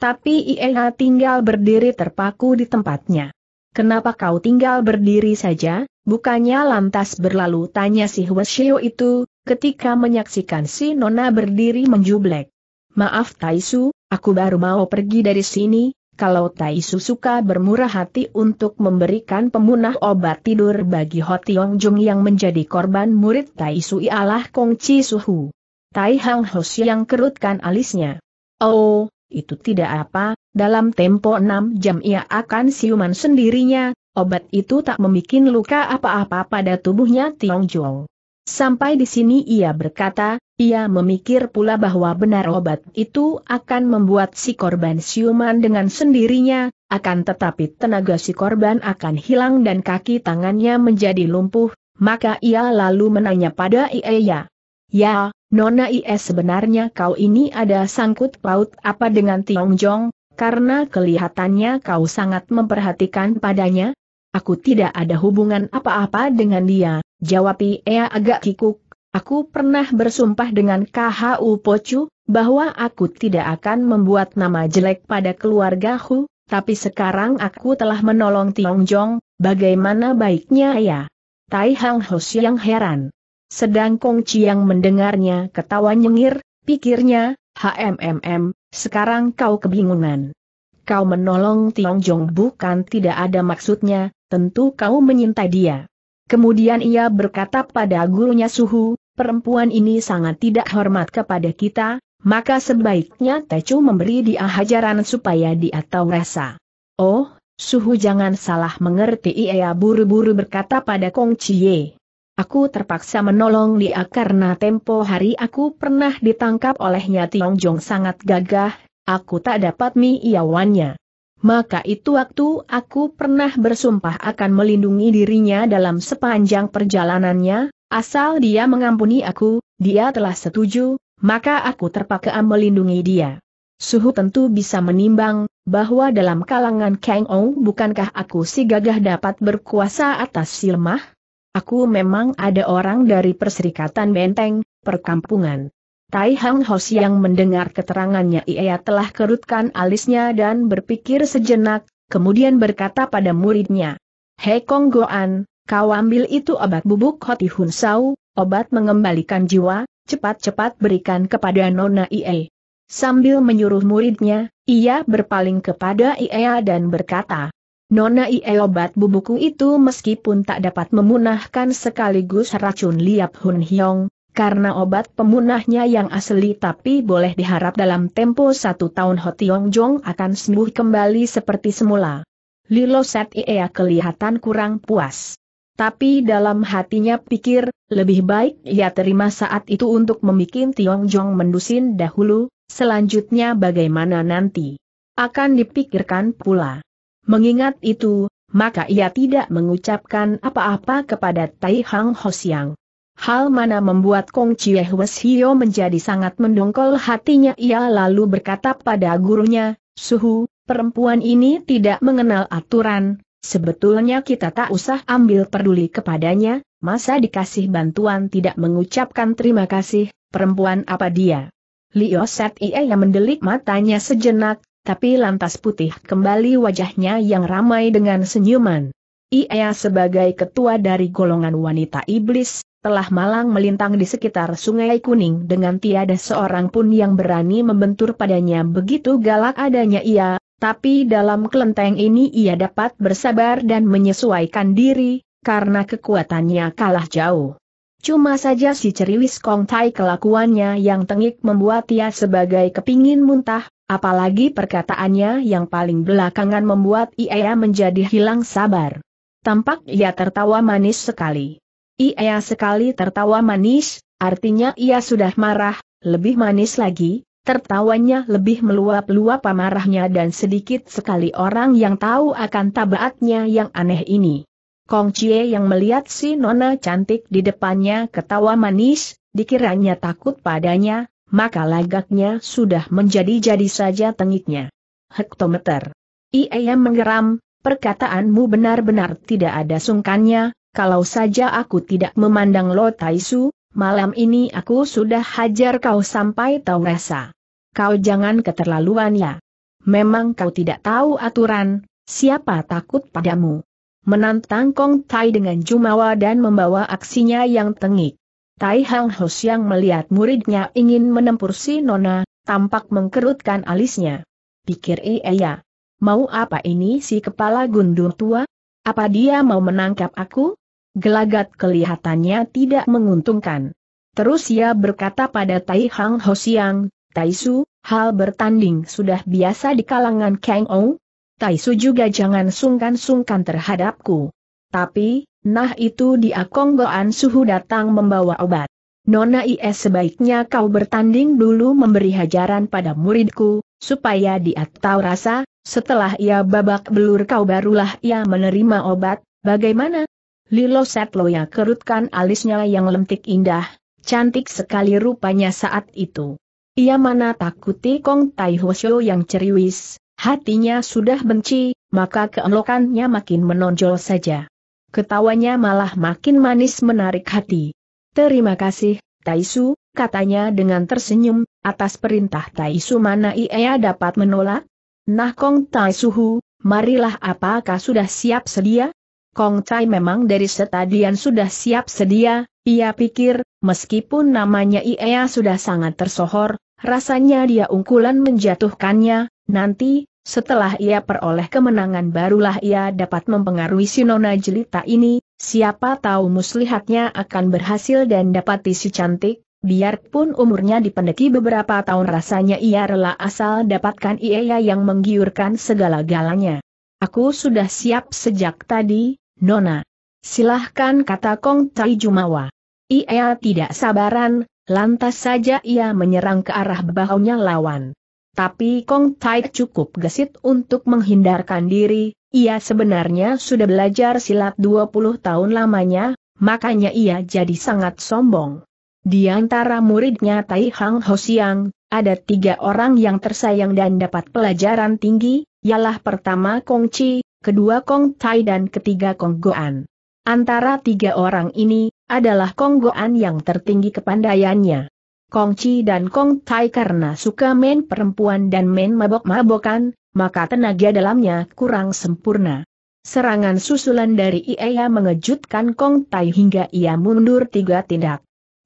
Tapi ia tinggal berdiri terpaku di tempatnya. Kenapa kau tinggal berdiri saja, bukannya lantas berlalu, tanya si Hwasyo itu, ketika menyaksikan si Nona berdiri menjublek. Maaf Taisu, aku baru mau pergi dari sini, kalau Taisu suka bermurah hati untuk memberikan pemunah obat tidur bagi Ho Tiong Jung yang menjadi korban murid Taisu ialah Kong Chi Suhu. Tai Hang Hosiang kerutkan alisnya. Oh, itu tidak apa, dalam tempo enam jam ia akan siuman sendirinya, obat itu tak membuat luka apa-apa pada tubuhnya Tiong Jong. Sampai di sini ia berkata, ia memikir pula bahwa benar obat itu akan membuat si korban siuman dengan sendirinya, akan tetapi tenaga si korban akan hilang dan kaki tangannya menjadi lumpuh, maka ia lalu menanya pada ia. Ya, Nona, ia sebenarnya kau ini ada sangkut paut apa dengan Tiong Jong, karena kelihatannya kau sangat memperhatikan padanya? Aku tidak ada hubungan apa-apa dengan dia, jawab ia agak kikuk. Aku pernah bersumpah dengan Khu Pocu, bahwa aku tidak akan membuat nama jelek pada keluarga Hu, tapi sekarang aku telah menolong Tiong Jong, bagaimana baiknya ya? Tai Hang Hosiang heran. Sedang Kong Chiang mendengarnya ketawa nyengir, pikirnya, "Hmmm, sekarang kau kebingungan. Kau menolong Tiong Jong bukan tidak ada maksudnya, tentu kau menyintai dia." Kemudian ia berkata pada gurunya Suhu, "Perempuan ini sangat tidak hormat kepada kita, maka sebaiknya Tecu memberi dia hajaran supaya dia tahu rasa." "Oh, Suhu jangan salah mengerti," ia buru-buru berkata pada Kong Chie. "Aku terpaksa menolong dia karena tempo hari aku pernah ditangkap olehnya. Tiong Jong sangat gagah, aku tak dapat melawannya. Maka itu waktu aku pernah bersumpah akan melindungi dirinya dalam sepanjang perjalanannya, asal dia mengampuni aku, dia telah setuju, maka aku terpaksa melindungi dia." Suhu tentu bisa menimbang bahwa dalam kalangan Kang Ou bukankah aku si gagah dapat berkuasa atas silmah? "Aku memang ada orang dari Perserikatan Benteng, Perkampungan." Tai Hang Hos yang mendengar keterangannya ia telah kerutkan alisnya dan berpikir sejenak, kemudian berkata pada muridnya, "Hei Kong Goan, kau ambil itu obat bubuk Hoti Hun Sau, obat mengembalikan jiwa, cepat-cepat berikan kepada Nona Ie." Sambil menyuruh muridnya, ia berpaling kepada Ie dan berkata, "Nona Ie, obat bubukku itu meskipun tak dapat memunahkan sekaligus racun Liap Hun Hiong, karena obat pemunahnya yang asli, tapi boleh diharap dalam tempo satu tahun Hotiong Jong akan sembuh kembali seperti semula." Lilo Set Ie kelihatan kurang puas. Tapi dalam hatinya pikir, lebih baik ia terima saat itu untuk membuat Tiong Jong mendusin dahulu, selanjutnya bagaimana nanti akan dipikirkan pula. Mengingat itu, maka ia tidak mengucapkan apa-apa kepada Tai Hang Hosiang. Hal mana membuat Kong Chie Hwes Hio menjadi sangat mendongkol hatinya. Ia lalu berkata pada gurunya, "Suhu, perempuan ini tidak mengenal aturan, sebetulnya kita tak usah ambil peduli kepadanya, masa dikasih bantuan tidak mengucapkan terima kasih, perempuan apa dia?" Lio Set Ie yang mendelik matanya sejenak, tapi lantas putih kembali wajahnya yang ramai dengan senyuman. Ia sebagai ketua dari golongan wanita iblis, telah malang melintang di sekitar Sungai Kuning dengan tiada seorang pun yang berani membentur padanya, begitu galak adanya ia, tapi dalam kelenteng ini ia dapat bersabar dan menyesuaikan diri, karena kekuatannya kalah jauh. Cuma saja si ceriwis Kong Tai kelakuannya yang tengik membuat ia sebagai kepingin muntah, apalagi perkataannya yang paling belakangan membuat ia menjadi hilang sabar. Tampak ia tertawa manis sekali. Ia sekali tertawa manis, artinya ia sudah marah, lebih manis lagi, tertawanya lebih meluap-luap amarahnya, dan sedikit sekali orang yang tahu akan tabiatnya yang aneh ini. Kong Chie yang melihat si nona cantik di depannya ketawa manis, dikiranya takut padanya, maka lagaknya sudah menjadi-jadi saja tengiknya. "Hektometer. Ia menggeram, perkataanmu benar-benar tidak ada sungkannya, kalau saja aku tidak memandang Lo Taisu, malam ini aku sudah hajar kau sampai tahu rasa. Kau jangan keterlaluan ya. Memang kau tidak tahu aturan, siapa takut padamu?" Menantang Kong Tai dengan jumawa dan membawa aksinya yang tengik. Tai Hang Hos yang melihat muridnya ingin menempur si nona, tampak mengkerutkan alisnya. Pikir ia, mau apa ini si kepala gundul tua? Apa dia mau menangkap aku? Gelagat kelihatannya tidak menguntungkan. Terus ia berkata pada Tai Hang Hos yang, "Taisu, hal bertanding sudah biasa di kalangan Kang Ou. Taisu juga jangan sungkan-sungkan terhadapku." Tapi, nah itu dia Kong Goan Suhu datang membawa obat. "Nona Ie, sebaiknya kau bertanding dulu memberi hajaran pada muridku, supaya dia tahu rasa, setelah ia babak belur kau barulah ia menerima obat, bagaimana?" Lilo Setloya kerutkan alisnya yang lentik indah, cantik sekali rupanya saat itu. Ia mana takuti Kong Tai Hwasyo yang ceriwis. Hatinya sudah benci, maka keelokannya makin menonjol saja. Ketawanya malah makin manis menarik hati. "Terima kasih, Taisu," katanya dengan tersenyum, "atas perintah Taisu mana ia dapat menolak?" "Nah Kong Tai Suhu, marilah, apakah sudah siap sedia?" Kong Tai memang dari setadian sudah siap sedia, ia pikir, meskipun namanya ia sudah sangat tersohor, Rasanya dia unggulan menjatuhkannya, nanti, setelah ia peroleh kemenangan barulah ia dapat mempengaruhi si nona jelita ini, siapa tahu muslihatnya akan berhasil dan dapati si cantik, biarpun umurnya dipendeki beberapa tahun rasanya ia rela asal dapatkan ia yang menggiurkan segala-galanya. Aku sudah siap sejak tadi, Nona. Silahkan, kata Kong Tai Jumawa. Ia tidak sabaran, lantas saja ia menyerang ke arah bahunya lawan. Tapi Kong Tai cukup gesit untuk menghindarkan diri, ia sebenarnya sudah belajar silat dua puluh tahun lamanya, makanya ia jadi sangat sombong. Di antara muridnya Tai Hang Ho Siang, ada tiga orang yang tersayang dan dapat pelajaran tinggi, ialah pertama Kong Chi, kedua Kong Tai dan ketiga Kong Goan. Antara tiga orang ini, adalah Kong Goan yang tertinggi kepandaiannya. Kong Chi dan Kong Tai karena suka main perempuan dan main mabok-mabokan, maka tenaga dalamnya kurang sempurna. Serangan susulan dari ia mengejutkan Kong Tai hingga ia mundur tiga tindak.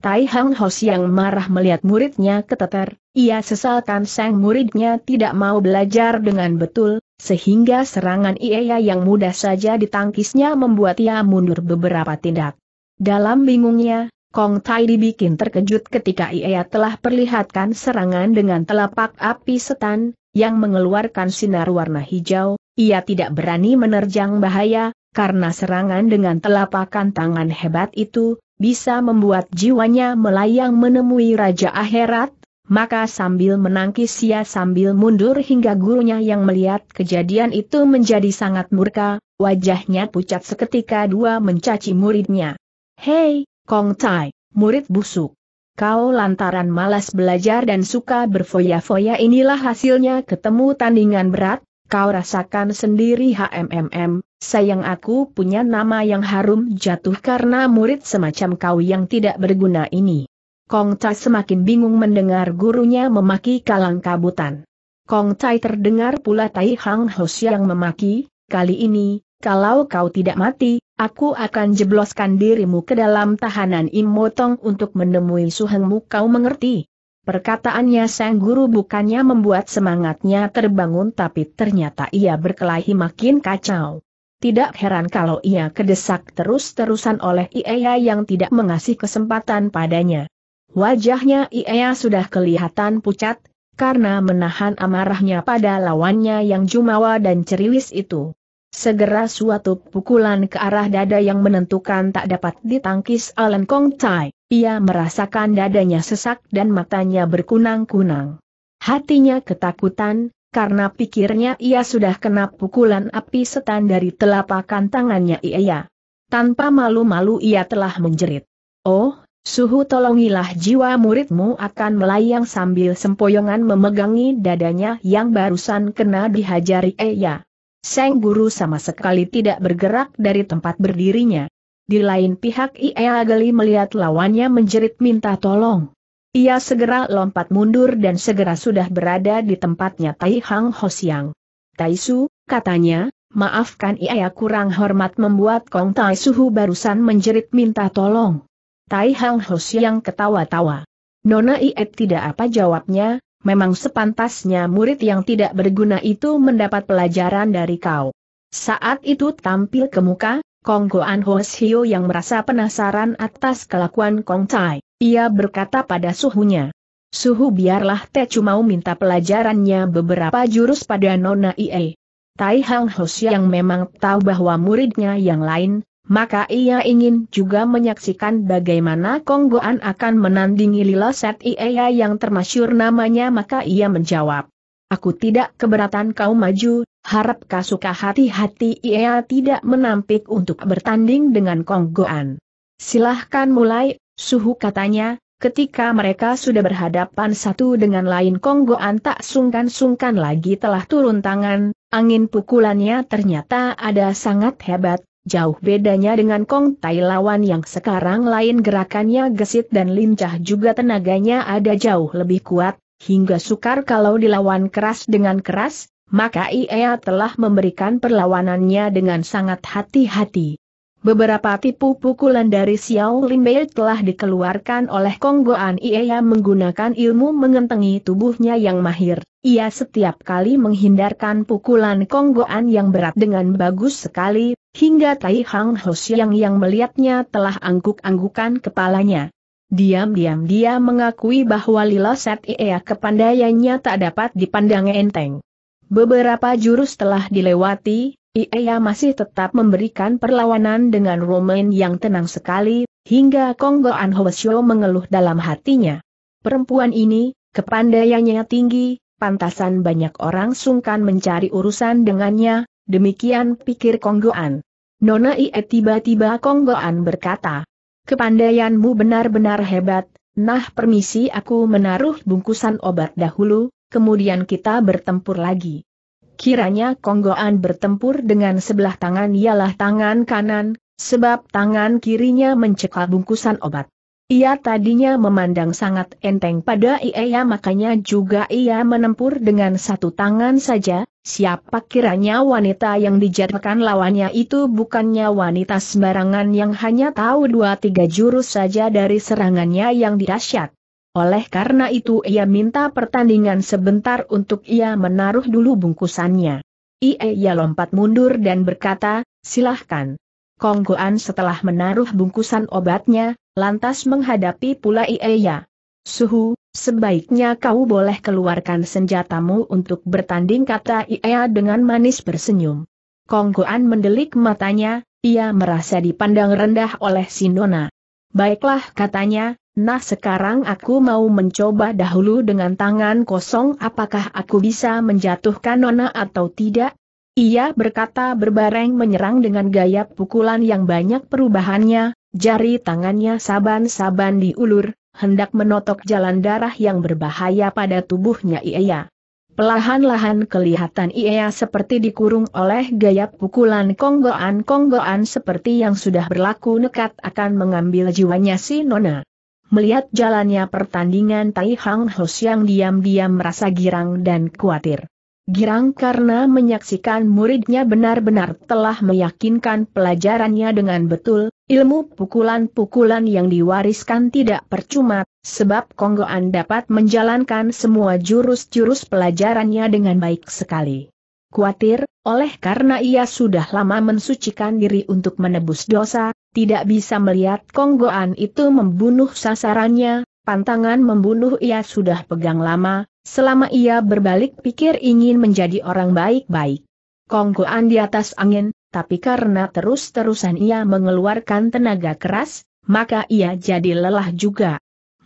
Tai Hang Ho Siang marah melihat muridnya keteter, ia sesalkan sang muridnya tidak mau belajar dengan betul, sehingga serangan ia yang mudah saja ditangkisnya membuat ia mundur beberapa tindak. Dalam bingungnya, Kong Tai dibikin terkejut ketika ia telah perlihatkan serangan dengan telapak api setan, yang mengeluarkan sinar warna hijau, ia tidak berani menerjang bahaya, karena serangan dengan telapakan tangan hebat itu, bisa membuat jiwanya melayang menemui Raja Akhirat, maka sambil menangkis ia sambil mundur hingga gurunya yang melihat kejadian itu menjadi sangat murka, wajahnya pucat seketika dua mencaci muridnya. Hei, Kong Tai, murid busuk. Kau lantaran malas belajar dan suka berfoya-foya inilah hasilnya ketemu tandingan berat, kau rasakan sendiri hmm, sayang aku punya nama yang harum jatuh karena murid semacam kau yang tidak berguna ini. Kong Tai semakin bingung mendengar gurunya memaki kalang kabutan. Kong Tai terdengar pula Tai Hang Ho Siang memaki, kali ini, kalau kau tidak mati, aku akan jebloskan dirimu ke dalam tahanan imotong untuk menemui suhengmu kau mengerti. Perkataannya sang guru bukannya membuat semangatnya terbangun tapi ternyata ia berkelahi makin kacau. Tidak heran kalau ia kedesak terus-terusan oleh ia yang tidak mengasih kesempatan padanya. Wajahnya ia sudah kelihatan pucat, karena menahan amarahnya pada lawannya yang jumawa dan ceriwis itu. Segera suatu pukulan ke arah dada yang menentukan tak dapat ditangkis oleh Kong Tai, ia merasakan dadanya sesak dan matanya berkunang-kunang. Hatinya ketakutan, karena pikirnya ia sudah kena pukulan api setan dari telapakan tangannya ia. Tanpa malu-malu ia telah menjerit. Oh, suhu tolongilah jiwa muridmu akan melayang sambil sempoyongan memegangi dadanya yang barusan kena dihajari ia. Sang guru sama sekali tidak bergerak dari tempat berdirinya. Di lain pihak ia geli melihat lawannya menjerit minta tolong. Ia segera lompat mundur dan segera sudah berada di tempatnya Tai Hang Ho Siang. Tai Su, katanya, maafkan ia kurang hormat membuat Kong Tai Suhu barusan menjerit minta tolong. Tai Hang Ho Siang ketawa-tawa. Nona ia tidak apa jawabnya. Memang sepantasnya murid yang tidak berguna itu mendapat pelajaran dari kau. Saat itu tampil ke muka, Kong Goan Ho Sio yang merasa penasaran atas kelakuan Kong Tai, ia berkata pada suhunya. Suhu biarlah Te Cumau minta pelajarannya beberapa jurus pada Nona Ie. Tai Hang Ho Siang memang tahu bahwa muridnya yang lain, maka ia ingin juga menyaksikan bagaimana Kong Goan akan menandingi Lila Set ia yang termasyur namanya maka ia menjawab. Aku tidak keberatan kau maju, harap kau suka hati-hati ia tidak menampik untuk bertanding dengan Kong Goan. Silahkan mulai, suhu katanya, ketika mereka sudah berhadapan satu dengan lain Kong Goan tak sungkan-sungkan lagi telah turun tangan, angin pukulannya ternyata ada sangat hebat. Jauh bedanya dengan Kong Tai lawan yang sekarang lain gerakannya gesit dan lincah juga tenaganya ada jauh lebih kuat, hingga sukar kalau dilawan keras dengan keras, maka ia telah memberikan perlawanannya dengan sangat hati-hati. beberapa tipu pukulan dari Xiao Limbei telah dikeluarkan oleh Konggoan Ie yang menggunakan ilmu mengentengi tubuhnya yang mahir. Ia setiap kali menghindarkan pukulan Konggoan yang berat dengan bagus sekali, hingga Tai Hang Ho Siang yang melihatnya telah angguk-anggukan kepalanya. Diam-diam dia mengakui bahwa Liloset Ie kepandaiannya tak dapat dipandang enteng. Beberapa jurus telah dilewati, Ie masih tetap memberikan perlawanan dengan romain yang tenang sekali, hingga Konggoan Hwasyo mengeluh dalam hatinya. Perempuan ini, kepandaiannya tinggi, pantasan banyak orang sungkan mencari urusan dengannya, demikian pikir Konggoan. Nona Ie, tiba-tiba Konggoan berkata, "Kepandaianmu benar-benar hebat, nah permisi aku menaruh bungkusan obat dahulu, kemudian kita bertempur lagi." Kiranya Konggoan bertempur dengan sebelah tangan ialah tangan kanan, sebab tangan kirinya mencekal bungkusan obat. Ia tadinya memandang sangat enteng pada Ie, makanya juga ia menempur dengan satu tangan saja. Siapa kiranya wanita yang dijadikan lawannya itu bukannya wanita sembarangan yang hanya tahu dua tiga jurus saja dari serangannya yang dahsyat. Oleh karena itu ia minta pertandingan sebentar untuk ia menaruh dulu bungkusannya. Ia lompat mundur dan berkata, "Silahkan." Konggoan setelah menaruh bungkusan obatnya, lantas menghadapi pula Ia. "Suhu, sebaiknya kau boleh keluarkan senjatamu untuk bertanding," kata Ia dengan manis bersenyum. Konggoan mendelik matanya, ia merasa dipandang rendah oleh si nona. "Baiklah," katanya. "Nah sekarang aku mau mencoba dahulu dengan tangan kosong apakah aku bisa menjatuhkan nona atau tidak." Ia berkata berbareng menyerang dengan gaya pukulan yang banyak perubahannya, jari tangannya saban-saban diulur, hendak menotok jalan darah yang berbahaya pada tubuhnya Ia. Pelahan-lahan kelihatan Ia seperti dikurung oleh gaya pukulan Konggoan-Konggoan seperti yang sudah berlaku nekat akan mengambil jiwanya si nona. Melihat jalannya pertandingan, Tai Hang Ho Siang diam-diam merasa girang dan khawatir. Girang karena menyaksikan muridnya benar-benar telah meyakinkan pelajarannya dengan betul, ilmu pukulan-pukulan yang diwariskan tidak percuma, sebab Konggoan dapat menjalankan semua jurus-jurus pelajarannya dengan baik sekali. Khawatir, oleh karena ia sudah lama mensucikan diri untuk menebus dosa, tidak bisa melihat Konggoan itu membunuh sasarannya, pantangan membunuh ia sudah pegang lama, selama ia berbalik pikir ingin menjadi orang baik-baik. Konggoan di atas angin, tapi karena terus-terusan ia mengeluarkan tenaga keras, maka ia jadi lelah juga.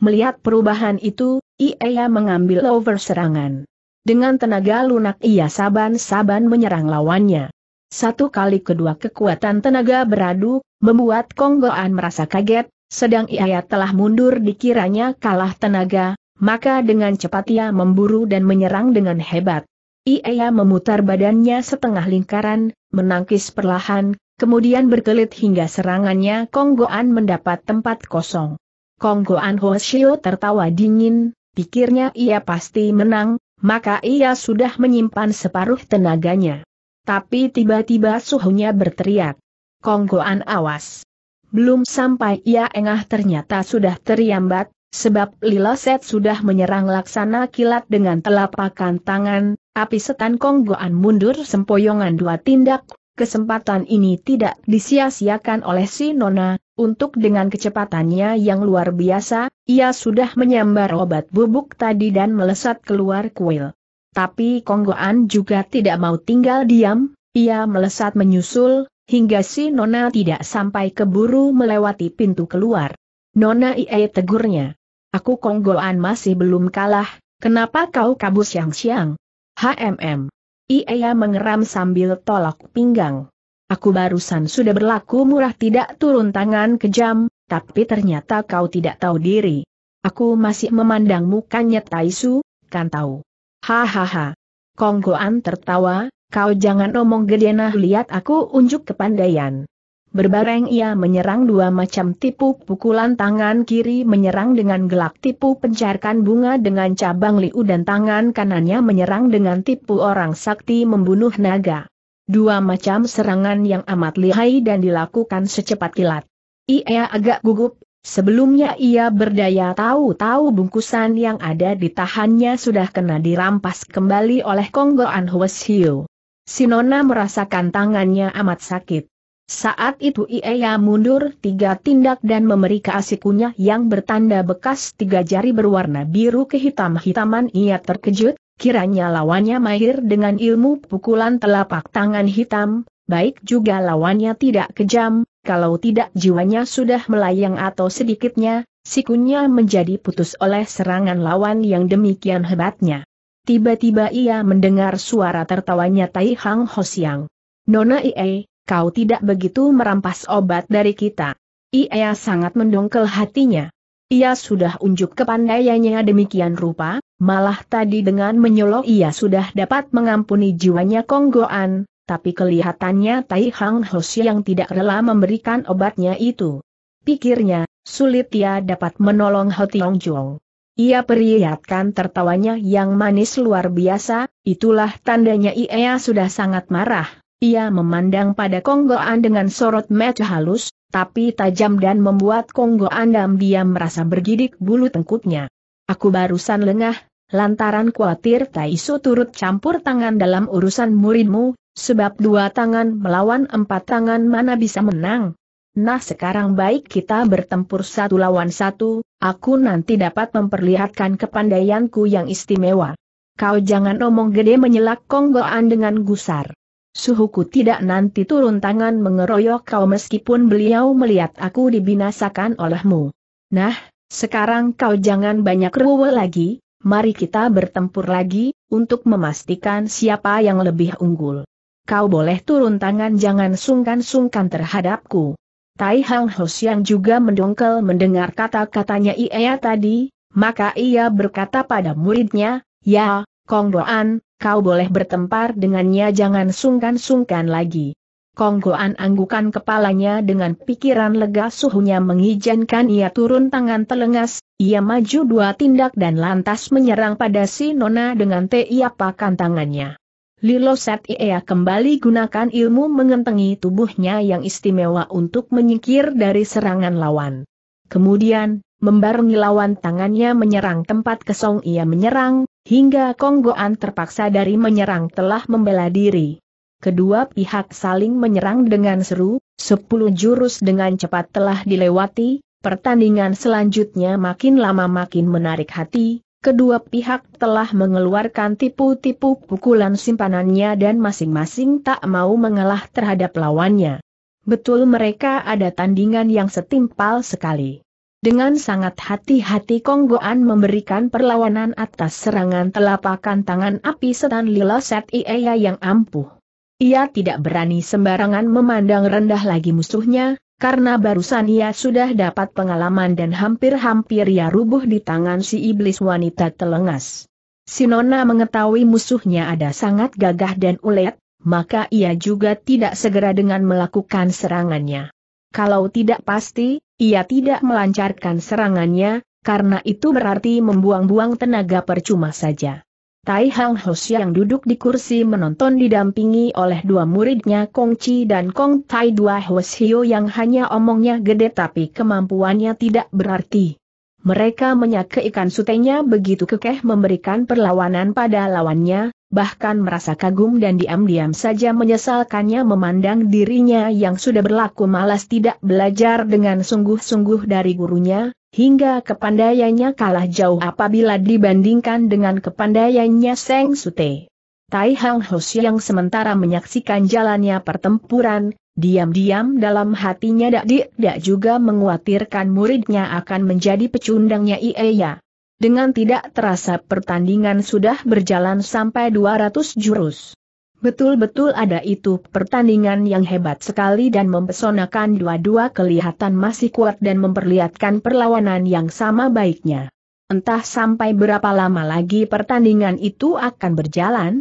Melihat perubahan itu, Ia mengambil over serangan. Dengan tenaga lunak ia saban-saban menyerang lawannya. Satu kali kedua kekuatan tenaga beradu, membuat Konggoan merasa kaget, sedang Ia telah mundur dikiranya kalah tenaga, maka dengan cepat ia memburu dan menyerang dengan hebat. Ia memutar badannya setengah lingkaran, menangkis perlahan, kemudian berkelit hingga serangannya Konggoan mendapat tempat kosong. Konggoan Hwasyo tertawa dingin, pikirnya ia pasti menang. Maka ia sudah menyimpan separuh tenaganya. Tapi tiba-tiba suhunya berteriak, "Konggoan awas!" Belum sampai ia engah ternyata sudah terlambat, sebab Liloset sudah menyerang laksana kilat dengan telapakan tangan, api setan Konggoan mundur sempoyongan dua tindak. Kesempatan ini tidak disia-siakan oleh si nona, untuk dengan kecepatannya yang luar biasa, ia sudah menyambar obat bubuk tadi dan melesat keluar kuil. Tapi Konggoan juga tidak mau tinggal diam, ia melesat menyusul, hingga si nona tidak sampai keburu melewati pintu keluar. "Nona Ie," tegurnya. "Aku Konggoan masih belum kalah, kenapa kau kabur siang-siang?" "Hmm." Ia mengeram sambil tolak pinggang. "Aku barusan sudah berlaku murah tidak turun tangan kejam, tapi ternyata kau tidak tahu diri." "Aku masih memandangmu," kanyet Taisu, "kan tahu." "Hahaha." Konggoan tertawa, "Kau jangan omong gede nah lihat aku unjuk kepandaian." Berbareng ia menyerang dua macam tipu pukulan, tangan kiri menyerang dengan gelak tipu pencarkan bunga dengan cabang liu dan tangan kanannya menyerang dengan tipu orang sakti membunuh naga. Dua macam serangan yang amat lihai dan dilakukan secepat kilat. Ia agak gugup, sebelumnya ia berdaya tahu-tahu bungkusan yang ada di tahannya sudah kena dirampas kembali oleh Konggo An Hwes Hieu. Sinona merasakan tangannya amat sakit. Saat itu ia mundur tiga tindak dan memeriksa sikunya yang bertanda bekas tiga jari berwarna biru kehitam-hitaman. Ia terkejut, kiranya lawannya mahir dengan ilmu pukulan telapak tangan hitam, baik juga lawannya tidak kejam, kalau tidak jiwanya sudah melayang atau sedikitnya, sikunya menjadi putus oleh serangan lawan yang demikian hebatnya. Tiba-tiba ia mendengar suara tertawanya Tai Hang Ho Siang. "Nona Ie, kau tidak begitu merampas obat dari kita." Ia sangat mendongkel hatinya. Ia sudah unjuk kepandaiannya demikian rupa, malah tadi dengan menyolok ia sudah dapat mengampuni jiwanya Konggo An, tapi kelihatannya Tai Hang Ho Siang tidak rela memberikan obatnya itu. Pikirnya, sulit ia dapat menolong Ho Tiong Jong. Ia perlihatkan tertawanya yang manis luar biasa, itulah tandanya ia sudah sangat marah. Ia memandang pada Konggo An dengan sorot mata halus, tapi tajam dan membuat Konggo An diam-diam merasa bergidik bulu tengkuknya. "Aku barusan lengah, lantaran khawatir Taisu turut campur tangan dalam urusan muridmu, sebab dua tangan melawan empat tangan mana bisa menang. Nah sekarang baik kita bertempur satu lawan satu, aku nanti dapat memperlihatkan kepandaianku yang istimewa." "Kau jangan omong gede," menyelak Konggo An dengan gusar. "Suhuku tidak nanti turun tangan mengeroyok kau meskipun beliau melihat aku dibinasakan olehmu. Nah, sekarang kau jangan banyak ruwe lagi, mari kita bertempur lagi, untuk memastikan siapa yang lebih unggul. Kau boleh turun tangan, jangan sungkan-sungkan terhadapku." Tai Hang Ho Siang juga mendongkel mendengar kata-katanya ia tadi, maka ia berkata pada muridnya, "Ya, Konggo An, kau boleh bertempar dengannya, jangan sungkan-sungkan lagi." Konggo An anggukan kepalanya dengan pikiran lega, suhunya mengizinkan ia turun tangan telengas. Ia maju dua tindak dan lantas menyerang pada si Nona dengan tiapakan tangannya. Lilo Set ia kembali gunakan ilmu mengentengi tubuhnya yang istimewa untuk menyingkir dari serangan lawan. Kemudian, membarengi lawan tangannya menyerang tempat kosong ia menyerang, hingga Konggo An terpaksa dari menyerang telah membela diri. Kedua pihak saling menyerang dengan seru, sepuluh jurus dengan cepat telah dilewati, pertandingan selanjutnya makin lama makin menarik hati. Kedua pihak telah mengeluarkan tipu-tipu pukulan simpanannya dan masing-masing tak mau mengalah terhadap lawannya. Betul mereka ada tandingan yang setimpal sekali. Dengan sangat hati-hati Konggo An memberikan perlawanan atas serangan telapakan tangan api setan Lila Set Ia yang ampuh. Ia tidak berani sembarangan memandang rendah lagi musuhnya, karena barusan ia sudah dapat pengalaman dan hampir-hampir ia rubuh di tangan si iblis wanita telengas. Sinona mengetahui musuhnya ada sangat gagah dan ulet, maka ia juga tidak segera dengan melakukan serangannya. Kalau tidak pasti, ia tidak melancarkan serangannya, karena itu berarti membuang-buang tenaga percuma saja. Tai Hang Ho Siang yang duduk di kursi menonton didampingi oleh dua muridnya Kong Chi dan Kong Tai Dua Hwes Hieu yang hanya omongnya gede tapi kemampuannya tidak berarti. Mereka menyakeikan sutenya begitu kekeh memberikan perlawanan pada lawannya, bahkan merasa kagum dan diam-diam saja menyesalkannya memandang dirinya yang sudah berlaku malas tidak belajar dengan sungguh-sungguh dari gurunya, hingga kepandaiannya kalah jauh apabila dibandingkan dengan kepandaiannya Seng Sute. Tai Hang Ho Siang yang sementara menyaksikan jalannya pertempuran, diam-diam dalam hatinya dak-dik-dak juga mengkhawatirkan muridnya akan menjadi pecundangnya ia. Dengan tidak terasa pertandingan sudah berjalan sampai dua ratus jurus. Betul-betul ada itu pertandingan yang hebat sekali dan mempesonakan, dua-dua kelihatan masih kuat dan memperlihatkan perlawanan yang sama baiknya. Entah sampai berapa lama lagi pertandingan itu akan berjalan.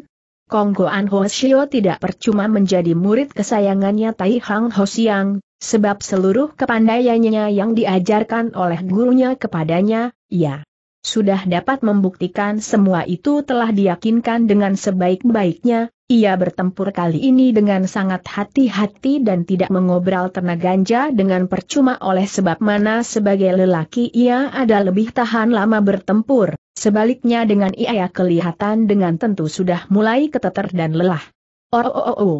Konggo An Hwes Hieu tidak percuma menjadi murid kesayangannya Tai Hang Ho Siang, sebab seluruh kepandaiannya yang diajarkan oleh gurunya kepadanya, ya. Sudah dapat membuktikan semua itu telah diyakinkan dengan sebaik-baiknya, Ia bertempur kali ini dengan sangat hati-hati dan tidak mengobral tenaganya dengan percuma, oleh sebab mana sebagai lelaki ia ada lebih tahan lama bertempur, sebaliknya dengan ia kelihatan dengan tentu sudah mulai keteter dan lelah. Oh oh oh oh,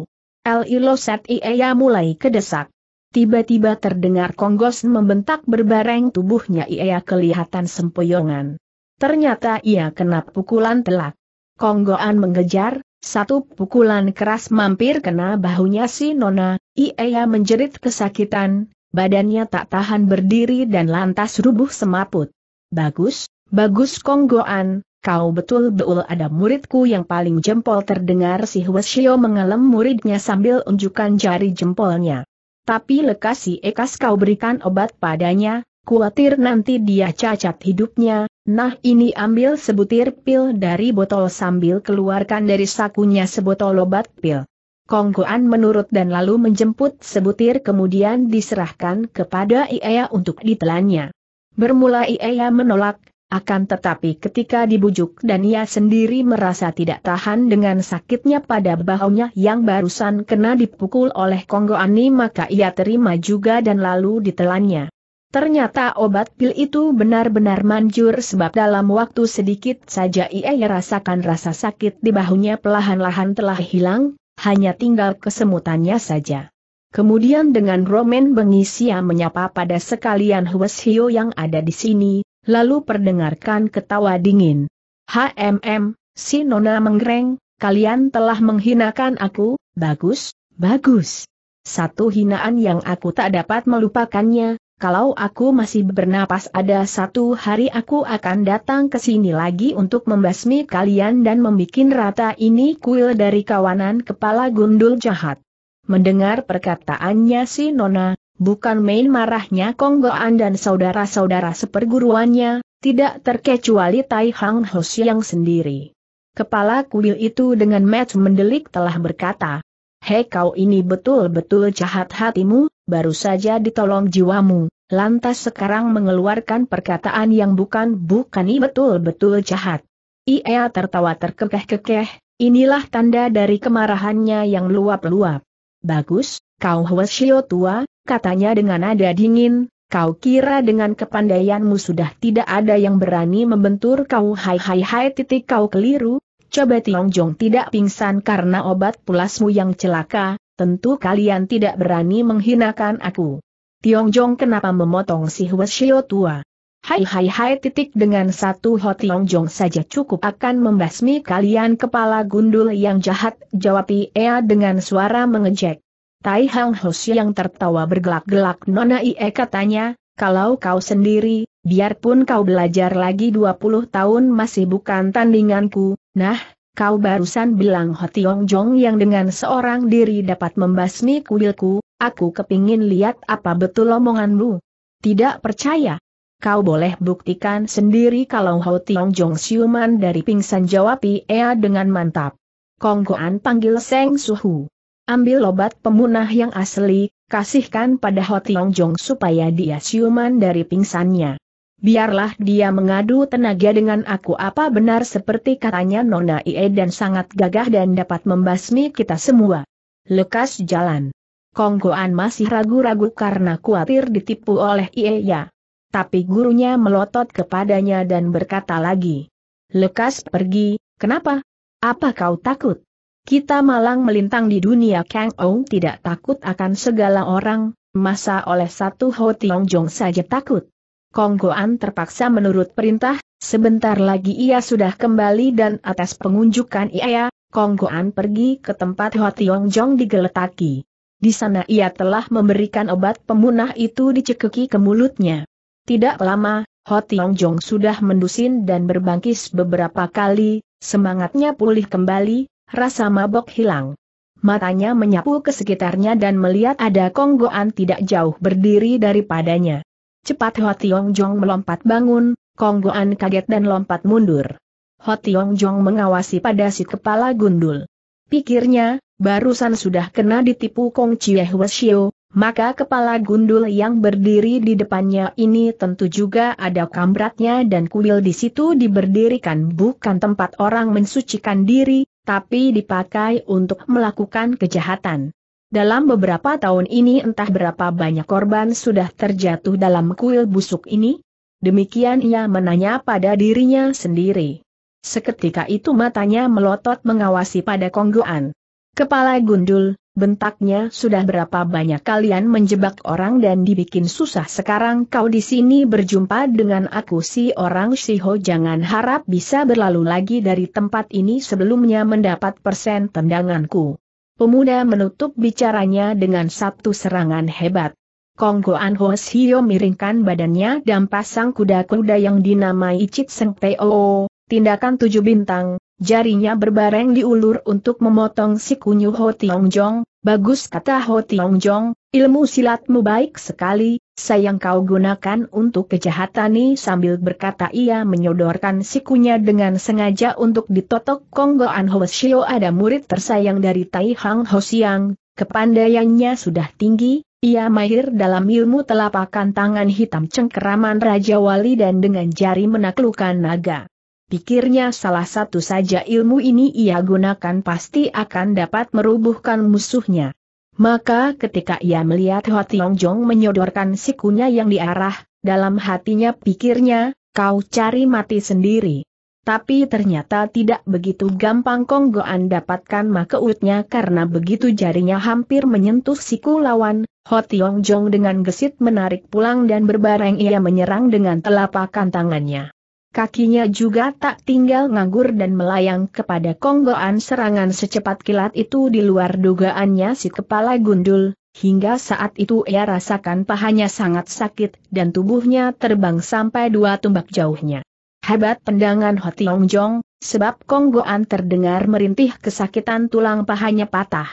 Lilo saat ia mulai kedesak. Tiba-tiba terdengar konggos membentak berbareng, tubuhnya ia kelihatan sempoyongan. Ternyata ia kena pukulan telak. Konggoan mengejar. Satu pukulan keras mampir kena bahunya si Nona, ia menjerit kesakitan, badannya tak tahan berdiri dan lantas rubuh semaput. Bagus, bagus Konggoan, kau betul-betul ada muridku yang paling jempol, terdengar si Hwasyo mengelem muridnya sambil unjukkan jari jempolnya. Tapi lekas si Ekas kau berikan obat padanya, khawatir nanti dia cacat hidupnya. Nah ini ambil sebutir pil dari botol, sambil keluarkan dari sakunya sebotol obat pil. Konggoan menurut dan lalu menjemput sebutir, kemudian diserahkan kepada ia untuk ditelannya. Bermula ia menolak, akan tetapi ketika dibujuk dan ia sendiri merasa tidak tahan dengan sakitnya pada bahunya yang barusan kena dipukul oleh Konggoan, maka ia terima juga dan lalu ditelannya. Ternyata obat pil itu benar-benar manjur, sebab dalam waktu sedikit saja ia rasakan rasa sakit di bahunya perlahan-lahan telah hilang, hanya tinggal kesemutannya saja. Kemudian dengan romen bengis ia menyapa pada sekalian Hwasyo yang ada di sini, lalu perdengarkan ketawa dingin. "Hmm, si Nona menggereng, kalian telah menghinakan aku, bagus, bagus. Satu hinaan yang aku tak dapat melupakannya. Kalau aku masih bernapas ada satu hari aku akan datang ke sini lagi untuk membasmi kalian dan membikin rata ini kuil dari kawanan kepala gundul jahat." Mendengar perkataannya si Nona, bukan main marahnya Konggoan dan saudara-saudara seperguruannya, tidak terkecuali Tai Hang Hos yang sendiri. Kepala kuil itu dengan mata mendelik telah berkata, "Hei kau ini betul-betul jahat hatimu, baru saja ditolong jiwamu, lantas sekarang mengeluarkan perkataan yang bukan-bukan, betul-betul jahat." Ia tertawa terkekeh-kekeh, inilah tanda dari kemarahannya yang luap-luap. "Bagus, kau Hwasyo tua," katanya dengan nada dingin, "kau kira dengan kepandaianmu sudah tidak ada yang berani membentur kau? Hai hai hai titik kau keliru. Coba Tiongjong tidak pingsan karena obat pulasmu yang celaka, tentu kalian tidak berani menghinakan aku. Tiongjong kenapa memotong si Hwasyo tua? Hai hai hai titik dengan satu ho Tiongjong saja cukup akan membasmi kalian kepala gundul yang jahat," jawab ia dengan suara mengejek. Tai Hang Hos yang tertawa bergelak-gelak, "Nona ie," katanya, "kalau kau sendiri, biarpun kau belajar lagi dua puluh tahun masih bukan tandinganku. Nah, kau barusan bilang Ho Tiongjong yang dengan seorang diri dapat membasmi kuilku, aku kepingin lihat apa betul omonganmu. Tidak percaya? Kau boleh buktikan sendiri kalau Ho Tiongjong siuman dari pingsan," jawab ia dengan mantap. "Konggoan, panggil Seng Suhu. Ambil obat pemunah yang asli, kasihkan pada Ho Tiongjong supaya dia siuman dari pingsannya. Biarlah dia mengadu tenaga dengan aku apa benar seperti katanya Nona ie dan sangat gagah dan dapat membasmi kita semua." Lekas jalan. Konggoan masih ragu-ragu karena khawatir ditipu oleh ia. Tapi gurunya melotot kepadanya dan berkata lagi, "Lekas pergi, kenapa? Apa kau takut? Kita malang melintang di dunia Kang Ou tidak takut akan segala orang, masa oleh satu Ho Tiongjong saja takut?" Konggoan terpaksa menurut perintah, sebentar lagi ia sudah kembali dan atas pengunjukan ia, Konggoan pergi ke tempat Ho Tiongjong digeletaki. Di sana ia telah memberikan obat pemunah itu dicekeki ke mulutnya. Tidak lama, Ho Tiongjong sudah mendusin dan berbangkis beberapa kali, semangatnya pulih kembali, rasa mabok hilang. Matanya menyapu ke sekitarnya dan melihat ada Konggoan tidak jauh berdiri daripadanya. Cepat Ho Tiongjong melompat bangun, Konggoan kaget dan lompat mundur. Ho Tiongjong mengawasi pada si kepala gundul. Pikirnya, barusan sudah kena ditipu Kong Chie Hwasyo, maka kepala gundul yang berdiri di depannya ini tentu juga ada kambratnya dan kuil di situ diberdirikan bukan tempat orang mensucikan diri, tapi dipakai untuk melakukan kejahatan. Dalam beberapa tahun ini entah berapa banyak korban sudah terjatuh dalam kuil busuk ini. Demikian ia menanya pada dirinya sendiri. Seketika itu matanya melotot mengawasi pada Konggoan. Kepala gundul, bentaknya, sudah berapa banyak kalian menjebak orang dan dibikin susah, sekarang kau di sini berjumpa dengan aku. Si orang Siho jangan harap bisa berlalu lagi dari tempat ini sebelumnya mendapat persen tendanganku. Pemuda menutup bicaranya dengan satu serangan hebat. Konggoan Ho Shio miringkan badannya dan pasang kuda-kuda yang dinamai Cit Seng Teo, tindakan tujuh bintang. Jarinya berbareng diulur untuk memotong si kunyu Ho Tiong Jong. Bagus, kata Ho Tiong Jong, ilmu silatmu baik sekali, sayang kau gunakan untuk kejahatan nih. Sambil berkata ia menyodorkan sikunya dengan sengaja untuk ditotok Konggoan Ho Shio. Ada murid tersayang dari Tai Hang Ho Siang, kepandaiannya sudah tinggi, ia mahir dalam ilmu telapakan tangan hitam cengkeraman Raja Wali dan dengan jari menaklukkan naga. Pikirnya salah satu saja ilmu ini ia gunakan pasti akan dapat merubuhkan musuhnya. Maka ketika ia melihat Ho Tiong Jong menyodorkan sikunya yang diarah, dalam hatinya pikirnya, kau cari mati sendiri. Tapi ternyata tidak begitu gampang Konggoan dapatkan makeutnya, karena begitu jarinya hampir menyentuh siku lawan, Ho Tiong Jong dengan gesit menarik pulang dan berbareng ia menyerang dengan telapakan tangannya. Kakinya juga tak tinggal nganggur dan melayang kepada Konggoan. Serangan secepat kilat itu di luar dugaannya si kepala gundul, hingga saat itu ia rasakan pahanya sangat sakit dan tubuhnya terbang sampai dua tombak jauhnya. Hebat tendangan Ho Tiong Jong, sebab Konggoan terdengar merintih kesakitan, tulang pahanya patah.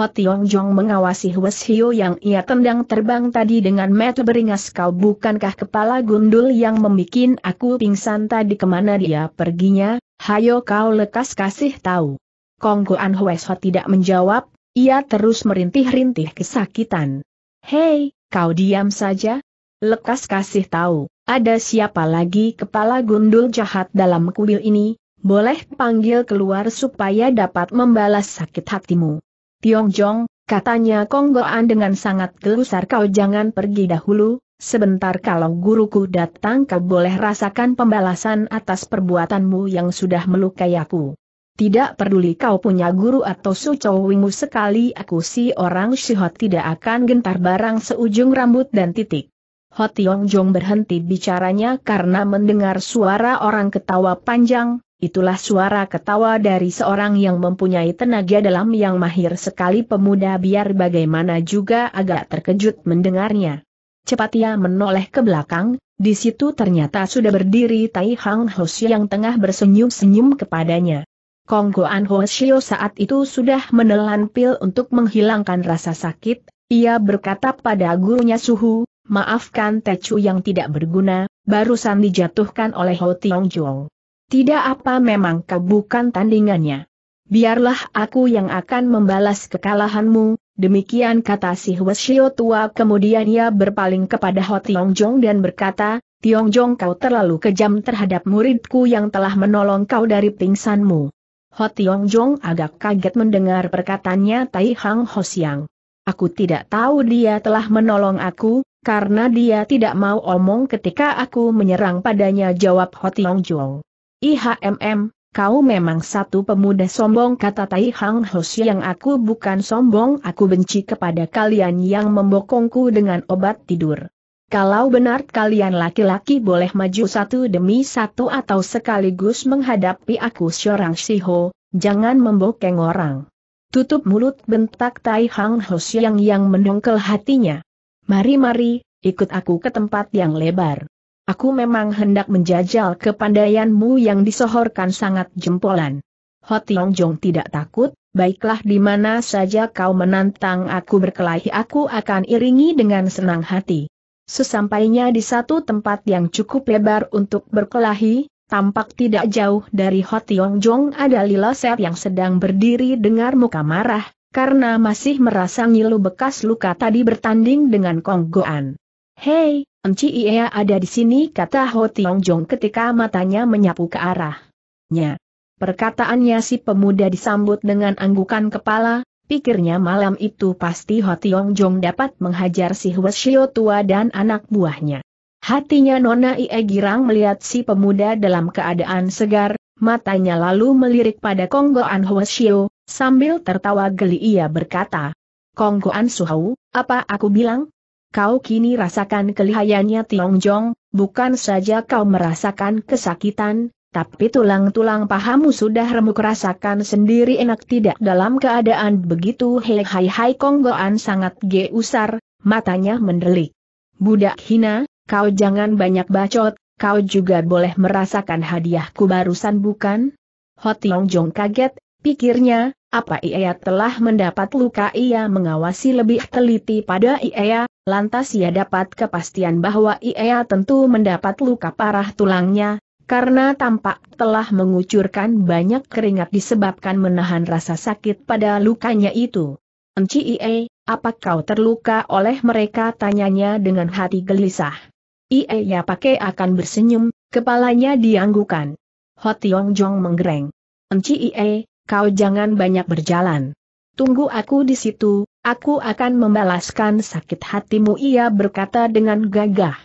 Ho Tiong Jong mengawasi Hwee Shio yang ia tendang terbang tadi dengan mata beringas. Kau bukankah kepala gundul yang membikin aku pingsan tadi? Kemana dia perginya? Hayo kau lekas kasih tahu. Konggoan Hwee Shio tidak menjawab, ia terus merintih-rintih kesakitan. Hei, kau diam saja? Lekas kasih tahu, ada siapa lagi kepala gundul jahat dalam kuil ini? Boleh panggil keluar supaya dapat membalas sakit hatimu. Tiong Jong, katanya Konggoan dengan sangat gelusar, kau jangan pergi dahulu, sebentar kalau guruku datang kau boleh rasakan pembalasan atas perbuatanmu yang sudah melukai aku. Tidak peduli kau punya guru atau sucowingmu, sekali aku si orang Siho tidak akan gentar barang seujung rambut dan titik. Ho Tiong Jong berhenti bicaranya karena mendengar suara orang ketawa panjang. Itulah suara ketawa dari seorang yang mempunyai tenaga dalam yang mahir sekali. Pemuda biar bagaimana juga agak terkejut mendengarnya. Cepat ia menoleh ke belakang, di situ ternyata sudah berdiri Tai Hang Ho Shio yang tengah bersenyum-senyum kepadanya. Konggoan Ho Shio saat itu sudah menelan pil untuk menghilangkan rasa sakit, ia berkata pada gurunya Suhu, maafkan Tecu yang tidak berguna, barusan dijatuhkan oleh Ho Tiong Jong. Tidak apa, memang kau bukan tandingannya. Biarlah aku yang akan membalas kekalahanmu, demikian kata si Hwee Shio tua. Kemudian ia berpaling kepada Ho Tiong Jong dan berkata, Tiong Jong, kau terlalu kejam terhadap muridku yang telah menolong kau dari pingsanmu. Ho Tiong Jong agak kaget mendengar perkataannya Tai Hang Ho Siang. Aku tidak tahu dia telah menolong aku, karena dia tidak mau omong ketika aku menyerang padanya, jawab Ho Tiong Jong. I H M M, kau memang satu pemuda sombong, kata Tai Hang Ho Shio yang aku bukan sombong, aku benci kepada kalian yang membokongku dengan obat tidur. Kalau benar kalian laki-laki boleh maju satu demi satu atau sekaligus menghadapi aku seorang Siho, jangan membokeng orang. Tutup mulut, bentak Tai Hang Ho Shio yang, yang mendongkel hatinya. Mari-mari, ikut aku ke tempat yang lebar. Aku memang hendak menjajal kepandaianmu yang disohorkan sangat jempolan. Ho Tiong Jong tidak takut, baiklah di mana saja kau menantang aku berkelahi aku akan iringi dengan senang hati. Sesampainya di satu tempat yang cukup lebar untuk berkelahi, tampak tidak jauh dari Ho Tiong Jong ada Lila Sep yang sedang berdiri dengar muka marah, karena masih merasa ngilu bekas luka tadi bertanding dengan Konggoan. Hei, Enci Ia ada di sini, kata Ho Tiong Jong ketika matanya menyapu ke arahnya. Perkataannya si pemuda disambut dengan anggukan kepala, pikirnya malam itu pasti Ho Tiong Jong dapat menghajar si Hwasyo tua dan anak buahnya. Hatinya Nona Ie girang melihat si pemuda dalam keadaan segar, matanya lalu melirik pada Konggoan Hwasyo, sambil tertawa geli ia berkata, "Konggoan Suhau, apa aku bilang? Kau kini rasakan kelihayannya Tiong Jong, bukan saja kau merasakan kesakitan, tapi tulang-tulang pahamu sudah remuk, rasakan sendiri enak tidak?" Dalam keadaan begitu hei hai hai Konggoan sangat geusar, matanya mendelik. "Budak hina, kau jangan banyak bacot, kau juga boleh merasakan hadiahku barusan bukan?" Ho Tiong Jong kaget, pikirnya, apa ia telah mendapat luka? Ia mengawasi lebih teliti pada ia, lantas ia dapat kepastian bahwa ia tentu mendapat luka parah tulangnya, karena tampak telah mengucurkan banyak keringat disebabkan menahan rasa sakit pada lukanya itu. "Enci Ie, apa kau terluka oleh mereka?" tanyanya dengan hati gelisah. Ie ya pakai akan bersenyum, kepalanya dianggukan. Ho Tiong Jong menggereng. "Enci Ie, kau jangan banyak berjalan. Tunggu aku di situ, aku akan membalaskan sakit hatimu," ia berkata dengan gagah.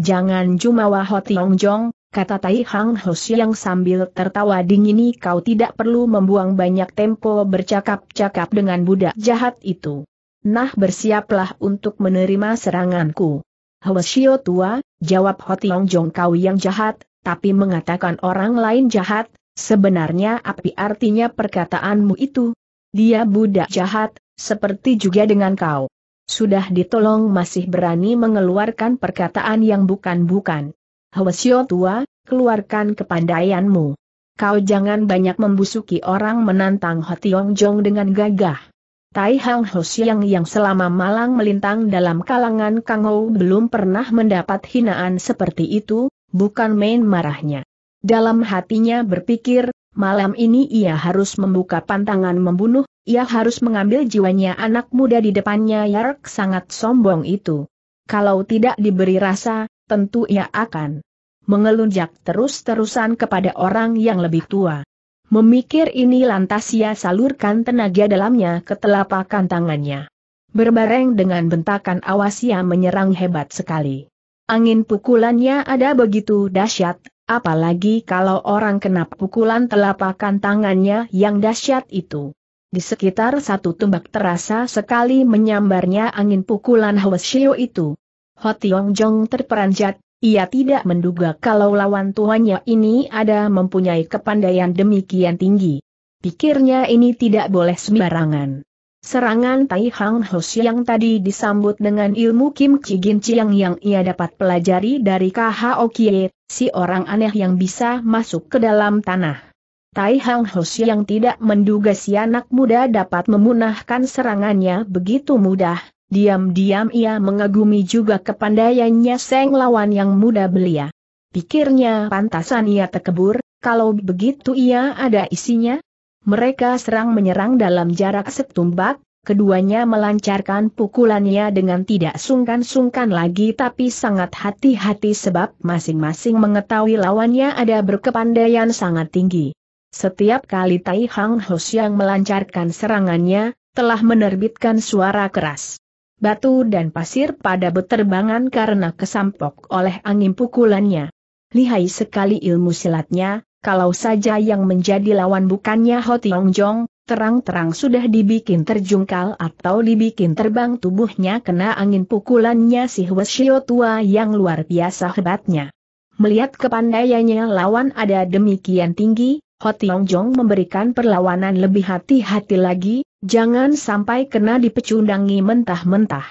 "Jangan jumawa Ho Tiong Jong," kata Tai Hang Hos yang sambil tertawa dingin, "ini kau tidak perlu membuang banyak tempo bercakap-cakap dengan budak jahat itu. Nah, bersiaplah untuk menerima seranganku." "Hwasyo tua," jawab Ho Tiong Jong, "kau yang jahat, tapi mengatakan orang lain jahat, sebenarnya apa artinya perkataanmu itu? Dia budak jahat, seperti juga dengan kau. Sudah ditolong masih berani mengeluarkan perkataan yang bukan-bukan. Hwasyo tua, keluarkan kepandaianmu. Kau jangan banyak membusuki orang," menantang Ho Tiong Jong dengan gagah. Tai Hang Ho Siang yang selama malang melintang dalam kalangan Kangou belum pernah mendapat hinaan seperti itu, bukan main marahnya. Dalam hatinya berpikir, malam ini ia harus membuka pantangan membunuh, ia harus mengambil jiwanya anak muda di depannya Yark sangat sombong itu. Kalau tidak diberi rasa, tentu ia akan mengelunjak terus-terusan kepada orang yang lebih tua. Memikir ini lantas ia salurkan tenaga dalamnya ke telapak tangannya. Berbareng dengan bentakan awas ia menyerang hebat sekali. Angin pukulannya ada begitu dahsyat, apalagi kalau orang kena pukulan telapak tangannya yang dahsyat itu. Di sekitar satu tombak terasa sekali menyambarnya angin pukulan Hwasyo itu. Ho Tiong Jong terperanjat, ia tidak menduga kalau lawan tuannya ini ada mempunyai kepandaian demikian tinggi. Pikirnya ini tidak boleh sembarangan. Serangan Tai Hang Ho Siang tadi disambut dengan ilmu Kim Chi Gin Chiang yang ia dapat pelajari dari K H O Kie, si orang aneh yang bisa masuk ke dalam tanah. Tai Hang Ho Siang tidak menduga si anak muda dapat memunahkan serangannya begitu mudah. Diam-diam ia mengagumi juga kepandaiannya sang lawan yang muda belia. Pikirnya pantasan ia terkebur, kalau begitu ia ada isinya. Mereka serang-menyerang dalam jarak setumbak, keduanya melancarkan pukulannya dengan tidak sungkan-sungkan lagi tapi sangat hati-hati sebab masing-masing mengetahui lawannya ada berkepandaian sangat tinggi. Setiap kali Tai Hang Hos yang melancarkan serangannya, telah menerbitkan suara keras. Batu dan pasir pada berterbangan karena kesampok oleh angin pukulannya. Lihai sekali ilmu silatnya, kalau saja yang menjadi lawan bukannya Ho Tiong Jong, terang-terang sudah dibikin terjungkal atau dibikin terbang tubuhnya kena angin pukulannya si Hwasyo tua yang luar biasa hebatnya. Melihat kepandaiannya lawan ada demikian tinggi, Ho Tiong Jong memberikan perlawanan lebih hati-hati lagi. Jangan sampai kena dipecundangi mentah-mentah.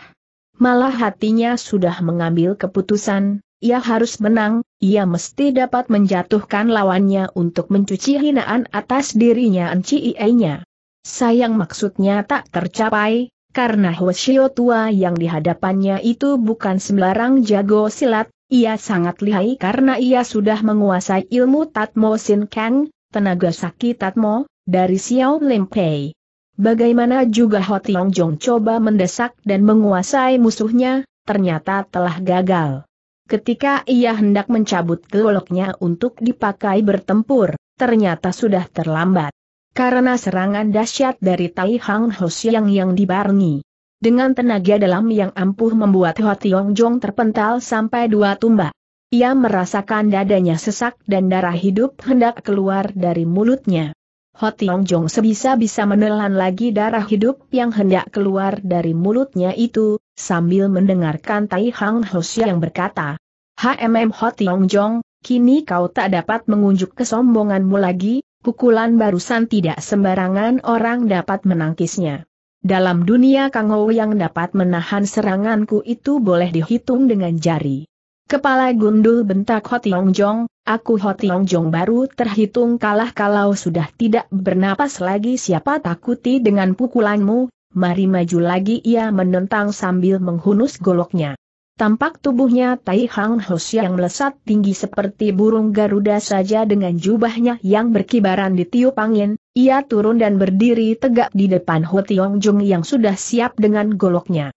Malah hatinya sudah mengambil keputusan, ia harus menang, ia mesti dapat menjatuhkan lawannya untuk mencuci hinaan atas dirinya Enci Ie-nya. Sayang maksudnya tak tercapai, karena Hwasyo tua yang dihadapannya itu bukan sembarang jago silat, ia sangat lihai karena ia sudah menguasai ilmu Tatmo Sin Kang, tenaga sakti Tatmo, dari Xiao Lim Pei. Bagaimana juga Ho Tiong Jong coba mendesak dan menguasai musuhnya, ternyata telah gagal. Ketika ia hendak mencabut goloknya untuk dipakai bertempur, ternyata sudah terlambat. Karena serangan dahsyat dari Tai Hang Ho Siang yang dibarengi dengan tenaga dalam yang ampuh membuat Ho Tiong Jong terpental sampai dua tumbak. Ia merasakan dadanya sesak dan darah hidup hendak keluar dari mulutnya. Ho Tiong Jong sebisa-bisa menelan lagi darah hidup yang hendak keluar dari mulutnya itu, sambil mendengarkan Tai Hang Ho Siang berkata, "Hmm, Ho Tiong Jong, kini kau tak dapat mengunjuk kesombonganmu lagi, pukulan barusan tidak sembarangan orang dapat menangkisnya. Dalam dunia Kangou yang dapat menahan seranganku itu boleh dihitung dengan jari." "Kepala gundul," bentak Ho Tiong Jong, "aku Ho Tiong Jong baru terhitung kalah kalau sudah tidak bernapas lagi siapa takuti dengan pukulanmu, mari maju lagi." Ia menentang sambil menghunus goloknya. Tampak tubuhnya Tai Hang Ho Siang melesat tinggi seperti burung Garuda saja dengan jubahnya yang berkibaran ditiup angin. Ia turun dan berdiri tegak di depan Ho Tiong Jong yang sudah siap dengan goloknya.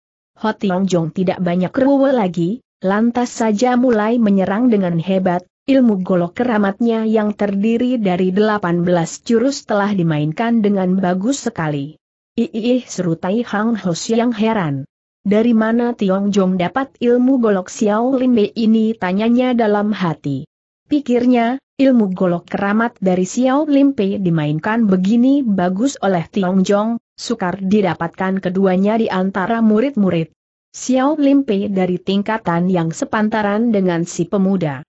Ho Tiong Jong tidak banyak rewel lagi, lantas saja mulai menyerang dengan hebat. Ilmu golok keramatnya yang terdiri dari delapan belas jurus telah dimainkan dengan bagus sekali. "Iih," seru Tai Hang Ho Siang heran. "Dari mana Tiong Jong dapat ilmu golok Xiao Limbe ini?" tanyanya dalam hati. Pikirnya, ilmu golok keramat dari Xiao Limbe dimainkan begini bagus oleh Tiong Jong, sukar didapatkan keduanya di antara murid-murid Xiao Limbe dari tingkatan yang sepantaran dengan si pemuda.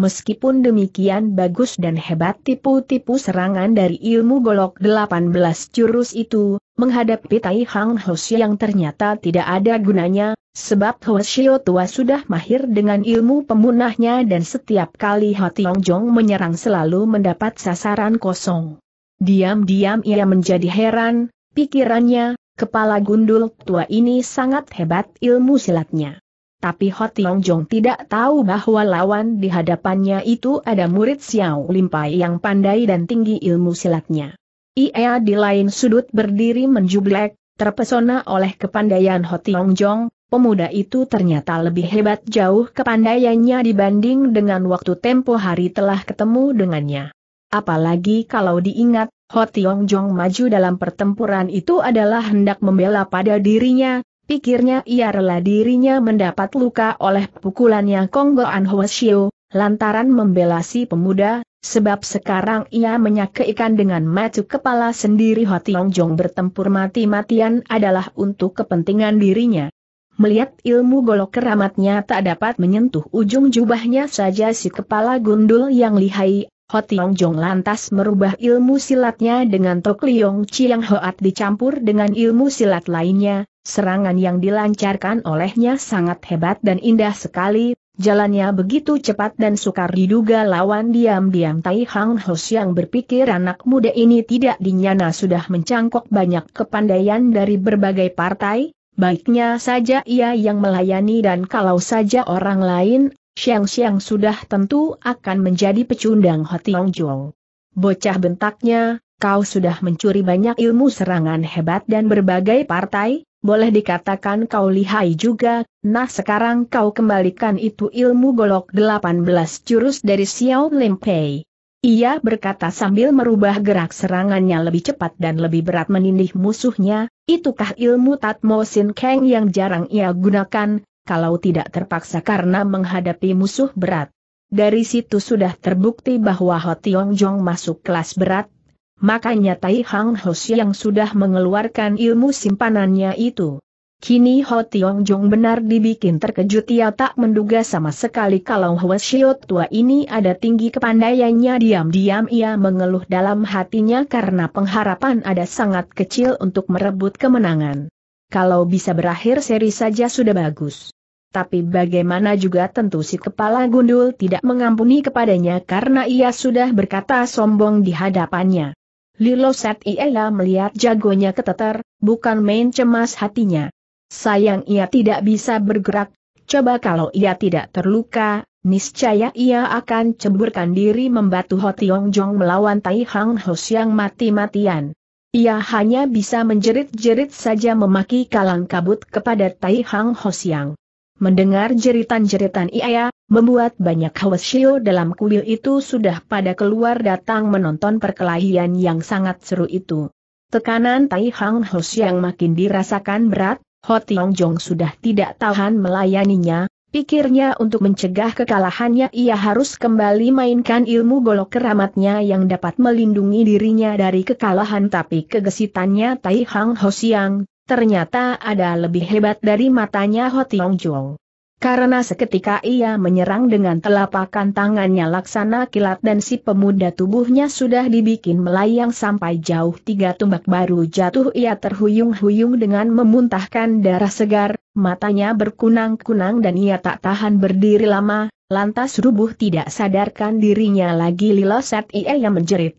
Meskipun demikian bagus dan hebat tipu-tipu serangan dari ilmu golok delapan belas jurus itu, menghadapi Tai Hang Ho Siang ternyata tidak ada gunanya, sebab Ho Shio tua sudah mahir dengan ilmu pemunahnya dan setiap kali Ho Tiong Jong menyerang selalu mendapat sasaran kosong. Diam-diam ia menjadi heran, pikirannya, kepala gundul tua ini sangat hebat ilmu silatnya. Tapi Ho Tiong Jong tidak tahu bahwa lawan di hadapannya itu ada murid Xiao Limpai yang pandai dan tinggi ilmu silatnya. Ia di lain sudut berdiri menjublek, terpesona oleh kepandaian Ho Tiong Jong. Pemuda itu ternyata lebih hebat jauh kepandaiannya dibanding dengan waktu tempo hari telah ketemu dengannya. Apalagi kalau diingat, Ho Tiong Jong maju dalam pertempuran itu adalah hendak membela pada dirinya. Pikirnya ia rela dirinya mendapat luka oleh pukulannya Konggoan Ho Shio, lantaran membela si pemuda, sebab sekarang ia menyakeikan dengan mata kepala sendiri Ho Tiong Jong bertempur mati-matian adalah untuk kepentingan dirinya. Melihat ilmu golok keramatnya tak dapat menyentuh ujung jubahnya saja si kepala gundul yang lihai, Ho Tiong Jong lantas merubah ilmu silatnya dengan Tok Liong Chiang Hoat dicampur dengan ilmu silat lainnya. Serangan yang dilancarkan olehnya sangat hebat dan indah sekali, jalannya begitu cepat dan sukar diduga lawan. Diam-diam Tai Hang Ho Siang berpikir anak muda ini tidak dinyana sudah mencangkok banyak kepandaian dari berbagai partai, baiknya saja ia yang melayani dan kalau saja orang lain, siang-siang sudah tentu akan menjadi pecundang Ho Tiong Jong. "Bocah," bentaknya, "kau sudah mencuri banyak ilmu serangan hebat dan berbagai partai. Boleh dikatakan kau lihai juga, nah sekarang kau kembalikan itu ilmu golok delapan belas jurus dari Xiao Limpei." Ia berkata sambil merubah gerak serangannya lebih cepat dan lebih berat menindih musuhnya, "Itukah ilmu Tatmo Sin Kang yang jarang ia gunakan, kalau tidak terpaksa karena menghadapi musuh berat." Dari situ sudah terbukti bahwa Ho Tiong Jong masuk kelas berat. Makanya Tai Hang Ho Siang sudah mengeluarkan ilmu simpanannya itu. Kini Ho Tiong Jong benar dibikin terkejut, ia tak menduga sama sekali kalau Ho Shio tua ini ada tinggi kepandaiannya. Diam-diam ia mengeluh dalam hatinya karena pengharapan ada sangat kecil untuk merebut kemenangan. Kalau bisa berakhir seri saja sudah bagus. Tapi bagaimana juga tentu si kepala gundul tidak mengampuni kepadanya karena ia sudah berkata sombong di hadapannya. Lilo Set ia melihat jagonya keteter, bukan main cemas hatinya. Sayang ia tidak bisa bergerak, coba kalau ia tidak terluka, niscaya ia akan ceburkan diri membantu Ho Tiong Jong melawan Tai Hang Ho Siang mati-matian. Ia hanya bisa menjerit-jerit saja memaki kalang kabut kepada Tai Hang Ho Siang. Mendengar jeritan-jeritan Ia, membuat banyak Hwasyo dalam kuil itu sudah pada keluar datang menonton perkelahian yang sangat seru itu. Tekanan Tai Hang Hos yang makin dirasakan berat, Ho Tiong Jong sudah tidak tahan melayaninya, pikirnya untuk mencegah kekalahannya ia harus kembali mainkan ilmu golok keramatnya yang dapat melindungi dirinya dari kekalahan, tapi kegesitannya Tai Hang Hos yang ternyata ada lebih hebat dari matanya Ho Tiong Jong. Karena seketika ia menyerang dengan telapakan tangannya laksana kilat dan si pemuda tubuhnya sudah dibikin melayang sampai jauh tiga tumbak baru jatuh ia terhuyung-huyung dengan memuntahkan darah segar, matanya berkunang-kunang dan ia tak tahan berdiri lama, lantas rubuh tidak sadarkan dirinya lagi. Liloset ia yang menjerit.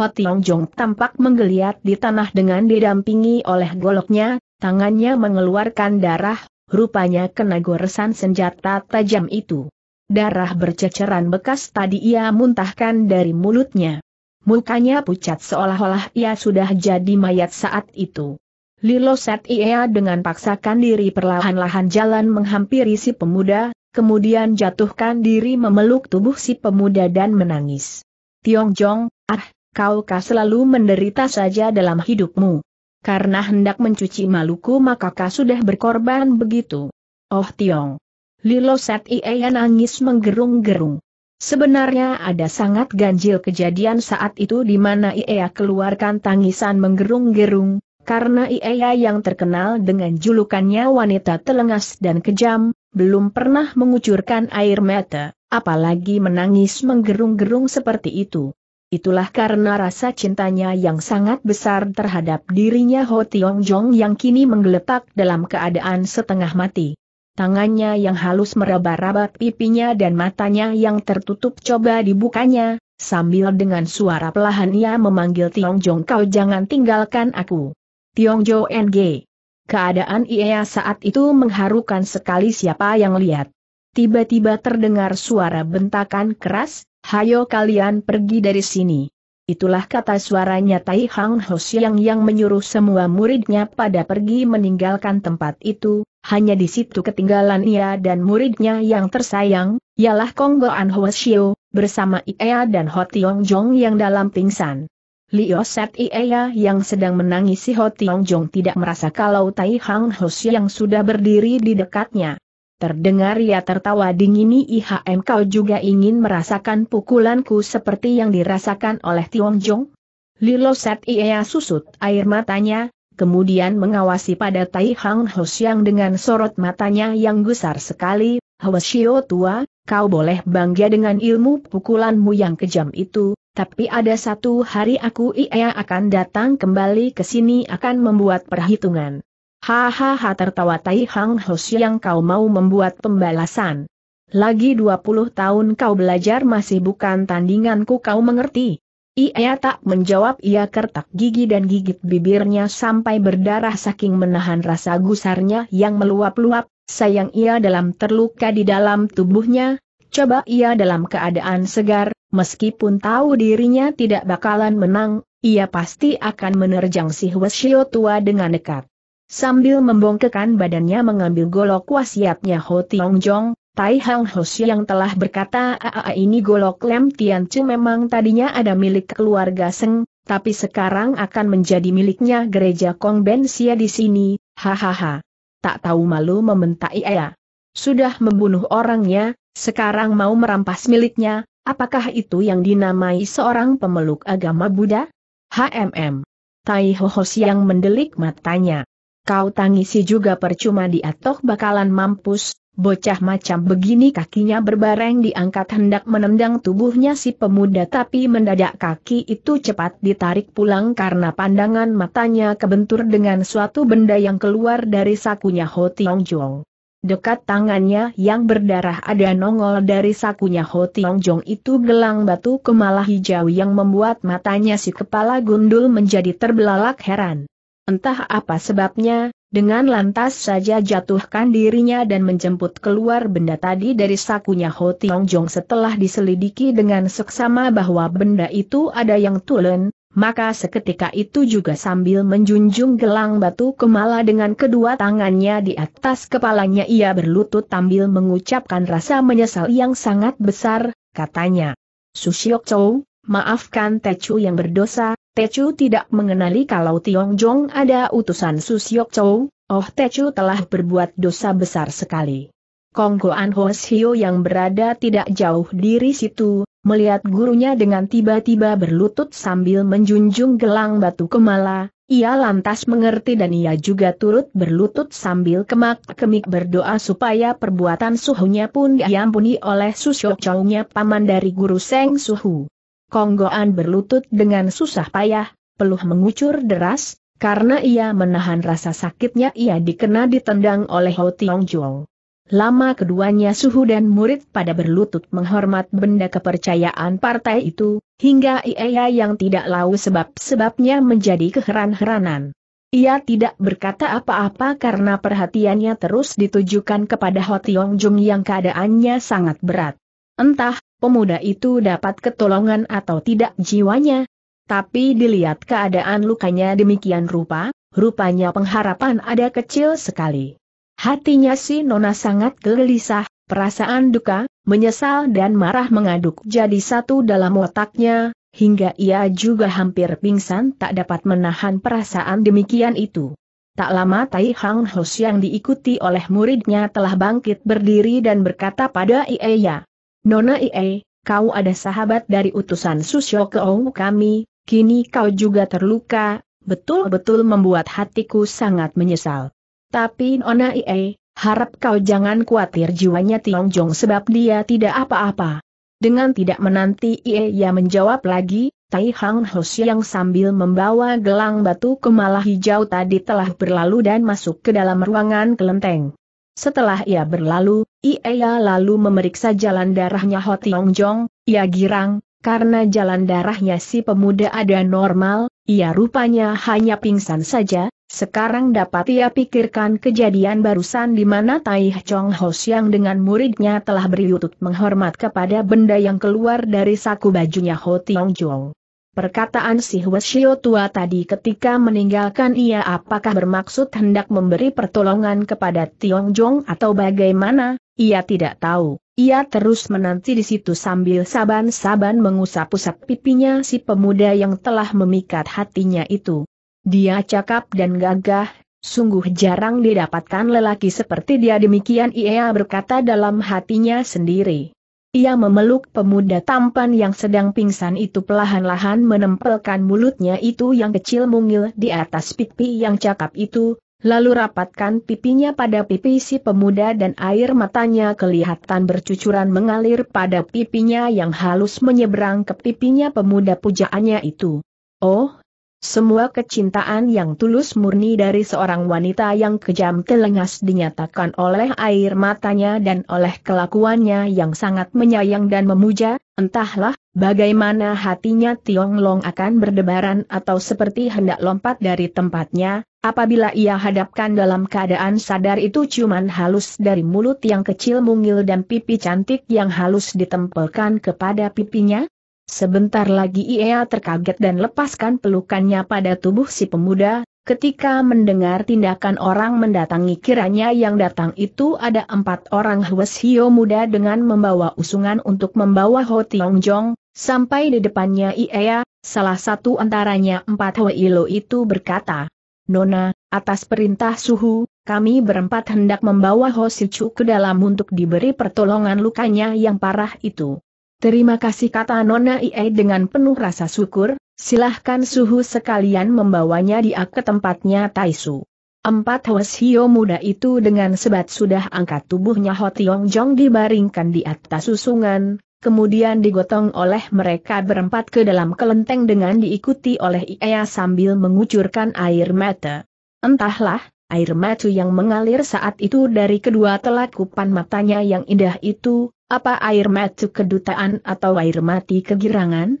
Ho Tiong Jong tampak menggeliat di tanah dengan didampingi oleh goloknya, tangannya mengeluarkan darah, rupanya kena goresan senjata tajam itu. Darah berceceran bekas tadi ia muntahkan dari mulutnya. Mukanya pucat seolah-olah ia sudah jadi mayat saat itu. Liloset ia dengan paksakan diri perlahan-lahan jalan menghampiri si pemuda, kemudian jatuhkan diri memeluk tubuh si pemuda dan menangis. Tiong Jong, ah! Kaukah selalu menderita saja dalam hidupmu? Karena hendak mencuci maluku makakah sudah berkorban begitu? Oh Tiong. Liloset ia nangis menggerung-gerung. Sebenarnya ada sangat ganjil kejadian saat itu di mana ia keluarkan tangisan menggerung-gerung, karena ia yang terkenal dengan julukannya wanita telengas dan kejam, belum pernah mengucurkan air mata, apalagi menangis menggerung-gerung seperti itu. Itulah karena rasa cintanya yang sangat besar terhadap dirinya Ho Tiong Jong yang kini menggeletak dalam keadaan setengah mati. Tangannya yang halus meraba-raba pipinya dan matanya yang tertutup coba dibukanya, sambil dengan suara perlahan ia memanggil Tiong Jong, kau jangan tinggalkan aku. Tiong Jong N G. Keadaan ia saat itu mengharukan sekali siapa yang lihat. Tiba-tiba terdengar suara bentakan keras, hayo kalian pergi dari sini. Itulah kata suaranya Tai Hang Hos yang yang menyuruh semua muridnya pada pergi meninggalkan tempat itu, hanya di situ ketinggalan ia dan muridnya yang tersayang, ialah Kong Goan Hwasyo, bersama ia dan Ho Tiong Jong yang dalam pingsan. Liloset ia yang sedang menangisi Ho Tiong Jong tidak merasa kalau Tai Hang Hos yang sudah berdiri di dekatnya. Terdengar ia tertawa dingin, "Ihm, kau juga ingin merasakan pukulanku seperti yang dirasakan oleh Tiong Jong?" Liloset ia susut air matanya, kemudian mengawasi pada Tai Hang Hos yang dengan sorot matanya yang gusar sekali. "Hwasyo tua, kau boleh bangga dengan ilmu pukulanmu yang kejam itu, tapi ada satu hari aku ia akan datang kembali ke sini akan membuat perhitungan." Hahaha tertawa Tai Hang Hos yang kau mau membuat pembalasan. Lagi dua puluh tahun kau belajar masih bukan tandinganku, kau mengerti? Ia tak menjawab, ia kertak gigi dan gigit bibirnya sampai berdarah saking menahan rasa gusarnya yang meluap-luap, sayang ia dalam terluka di dalam tubuhnya, coba ia dalam keadaan segar, meskipun tahu dirinya tidak bakalan menang, ia pasti akan menerjang si Hwasyo tua dengan dekat. Sambil membongkekkan badannya mengambil golok wasiatnya Ho Tiong Jong, Tai Hang Hos yang telah berkata, "Aa, ini golok Lem Tian Chu memang tadinya ada milik keluarga Seng, tapi sekarang akan menjadi miliknya gereja Kong Ben Sia di sini." Hahaha. Tak tahu malu membentak ia. Sudah membunuh orangnya, sekarang mau merampas miliknya, apakah itu yang dinamai seorang pemeluk agama Buddha? Hmmm. Tai Hos yang mendelik matanya. Kau tangisi juga percuma, diatok bakalan mampus, bocah macam begini. Kakinya berbareng diangkat hendak menendang tubuhnya si pemuda, tapi mendadak kaki itu cepat ditarik pulang karena pandangan matanya kebentur dengan suatu benda yang keluar dari sakunya Ho Tiong Jong. Dekat tangannya yang berdarah ada nongol dari sakunya Ho Tiong Jong itu gelang batu kemala hijau yang membuat matanya si kepala gundul menjadi terbelalak heran. Entah apa sebabnya, dengan lantas saja jatuhkan dirinya dan menjemput keluar benda tadi dari sakunya Ho Tiong Jong. Setelah diselidiki dengan seksama bahwa benda itu ada yang tulen, maka seketika itu juga sambil menjunjung gelang batu kemala dengan kedua tangannya di atas kepalanya ia berlutut sambil mengucapkan rasa menyesal yang sangat besar, katanya. Susiok Chow, maafkan Tecu yang berdosa, Tecu tidak mengenali kalau Tiong Jong ada utusan Susiok Chow, oh Tecu telah berbuat dosa besar sekali. Kongkoan Hoshio yang berada tidak jauh dari situ, melihat gurunya dengan tiba-tiba berlutut sambil menjunjung gelang batu kemala, ia lantas mengerti dan ia juga turut berlutut sambil kemak-kemik berdoa supaya perbuatan suhunya pun diampuni oleh Susiok Chow-nya paman dari guru Seng Suhu. Konggoan berlutut dengan susah payah, peluh mengucur deras, karena ia menahan rasa sakitnya ia dikena ditendang oleh Ho Tiong Jong. Lama keduanya suhu dan murid pada berlutut menghormat benda kepercayaan partai itu, hingga ia yang tidak tahu sebab-sebabnya menjadi keheran-heranan. Ia tidak berkata apa-apa karena perhatiannya terus ditujukan kepada Ho Tiong Jong yang keadaannya sangat berat. Entah, pemuda itu dapat ketolongan atau tidak jiwanya. Tapi dilihat keadaan lukanya demikian rupa, rupanya pengharapan ada kecil sekali. Hatinya si Nona sangat gelisah, perasaan duka, menyesal dan marah mengaduk jadi satu dalam otaknya, hingga ia juga hampir pingsan tak dapat menahan perasaan demikian itu. Tak lama Tai Hang Hos yang diikuti oleh muridnya telah bangkit berdiri dan berkata pada Ie, Nona Ie, kau ada sahabat dari utusan Susiok Chow kami, kini kau juga terluka, betul-betul membuat hatiku sangat menyesal. Tapi Nona Ie, harap kau jangan khawatir jiwanya Tiong Jong sebab dia tidak apa-apa. Dengan tidak menanti Ie menjawab lagi, Tai Hang Hos yang sambil membawa gelang batu kemala hijau tadi telah berlalu dan masuk ke dalam ruangan kelenteng. Setelah ia berlalu, Ie lalu memeriksa jalan darahnya Ho Tiong Jong, ia girang, karena jalan darahnya si pemuda ada normal, ia rupanya hanya pingsan saja. Sekarang dapat ia pikirkan kejadian barusan di mana Tai Chong Ho Siang dengan muridnya telah berlutut menghormat kepada benda yang keluar dari saku bajunya Ho Tiong Jong. Perkataan si Hwasyo tua tadi ketika meninggalkan ia apakah bermaksud hendak memberi pertolongan kepada Tiong Jong atau bagaimana, ia tidak tahu. Ia terus menanti di situ sambil saban-saban mengusap-usap pipinya si pemuda yang telah memikat hatinya itu. Dia cakap dan gagah, sungguh jarang didapatkan lelaki seperti dia demikian ia berkata dalam hatinya sendiri. Ia memeluk pemuda tampan yang sedang pingsan itu perlahan-lahan menempelkan mulutnya itu yang kecil mungil di atas pipi yang cakap itu, lalu rapatkan pipinya pada pipi si pemuda dan air matanya kelihatan bercucuran mengalir pada pipinya yang halus menyeberang ke pipinya pemuda pujaannya itu. Oh! Semua kecintaan yang tulus murni dari seorang wanita yang kejam telengas dinyatakan oleh air matanya dan oleh kelakuannya yang sangat menyayang dan memuja, entahlah, bagaimana hatinya Tiong Long akan berdebaran atau seperti hendak lompat dari tempatnya, apabila ia hadapkan dalam keadaan sadar itu ciuman halus dari mulut yang kecil mungil dan pipi cantik yang halus ditempelkan kepada pipinya. Sebentar lagi ia terkaget dan lepaskan pelukannya pada tubuh si pemuda, ketika mendengar tindakan orang mendatangi kiranya yang datang itu ada empat orang Hwasyo muda dengan membawa usungan untuk membawa Ho Tiong Jong, sampai di depannya ia, salah satu antaranya empat Hoilo itu berkata, Nona, atas perintah Suhu, kami berempat hendak membawa Ho Sichu ke dalam untuk diberi pertolongan lukanya yang parah itu. Terima kasih kata Nona Ie dengan penuh rasa syukur, silahkan Suhu sekalian membawanya dia ke tempatnya Taisu. Empat Hwasyo muda itu dengan sebat sudah angkat tubuhnya Ho Tiong Jong dibaringkan di atas usungan, kemudian digotong oleh mereka berempat ke dalam kelenteng dengan diikuti oleh Ie sambil mengucurkan air mata. Entahlah, air mata yang mengalir saat itu dari kedua telakupan matanya yang indah itu, apa air mata kedutaan atau air mati kegirangan?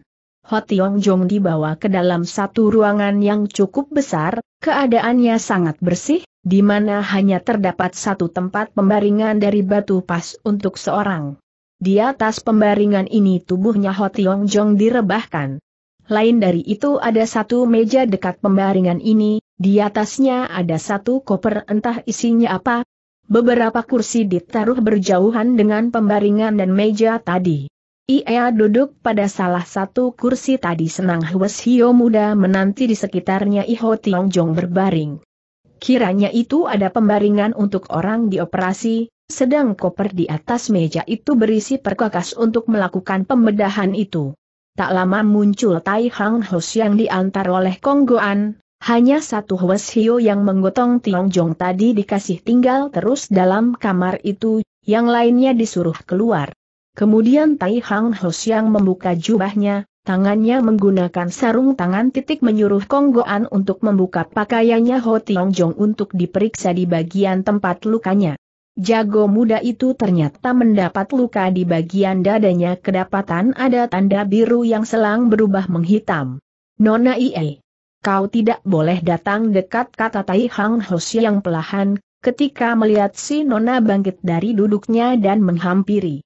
Ho Tiong Jong dibawa ke dalam satu ruangan yang cukup besar, keadaannya sangat bersih, di mana hanya terdapat satu tempat pembaringan dari batu pas untuk seorang. Di atas pembaringan ini tubuhnya Ho Tiong Jong direbahkan. Lain dari itu ada satu meja dekat pembaringan ini, di atasnya ada satu koper entah isinya apa. Beberapa kursi ditaruh berjauhan dengan pembaringan dan meja tadi. Ia duduk pada salah satu kursi tadi. Senang Hwes Hyo muda menanti di sekitarnya Iho Tiong Jong berbaring. Kiranya itu ada pembaringan untuk orang dioperasi, sedang koper di atas meja itu berisi perkakas untuk melakukan pembedahan itu. Tak lama muncul Tai Hang Hos yang diantar oleh Konggoan, hanya satu Hwes Hyo yang menggotong Tiong Jong tadi dikasih tinggal terus dalam kamar itu, yang lainnya disuruh keluar. Kemudian Tai Hang Hos yang membuka jubahnya, tangannya menggunakan sarung tangan titik menyuruh Konggoan untuk membuka pakaiannya Ho Tiong Jong untuk diperiksa di bagian tempat lukanya. Jago muda itu ternyata mendapat luka di bagian dadanya, kedapatan ada tanda biru yang selang berubah menghitam. "Nona Ie, kau tidak boleh datang dekat," kata Tai Hang Hos yang pelahan, ketika melihat si Nona bangkit dari duduknya dan menghampiri.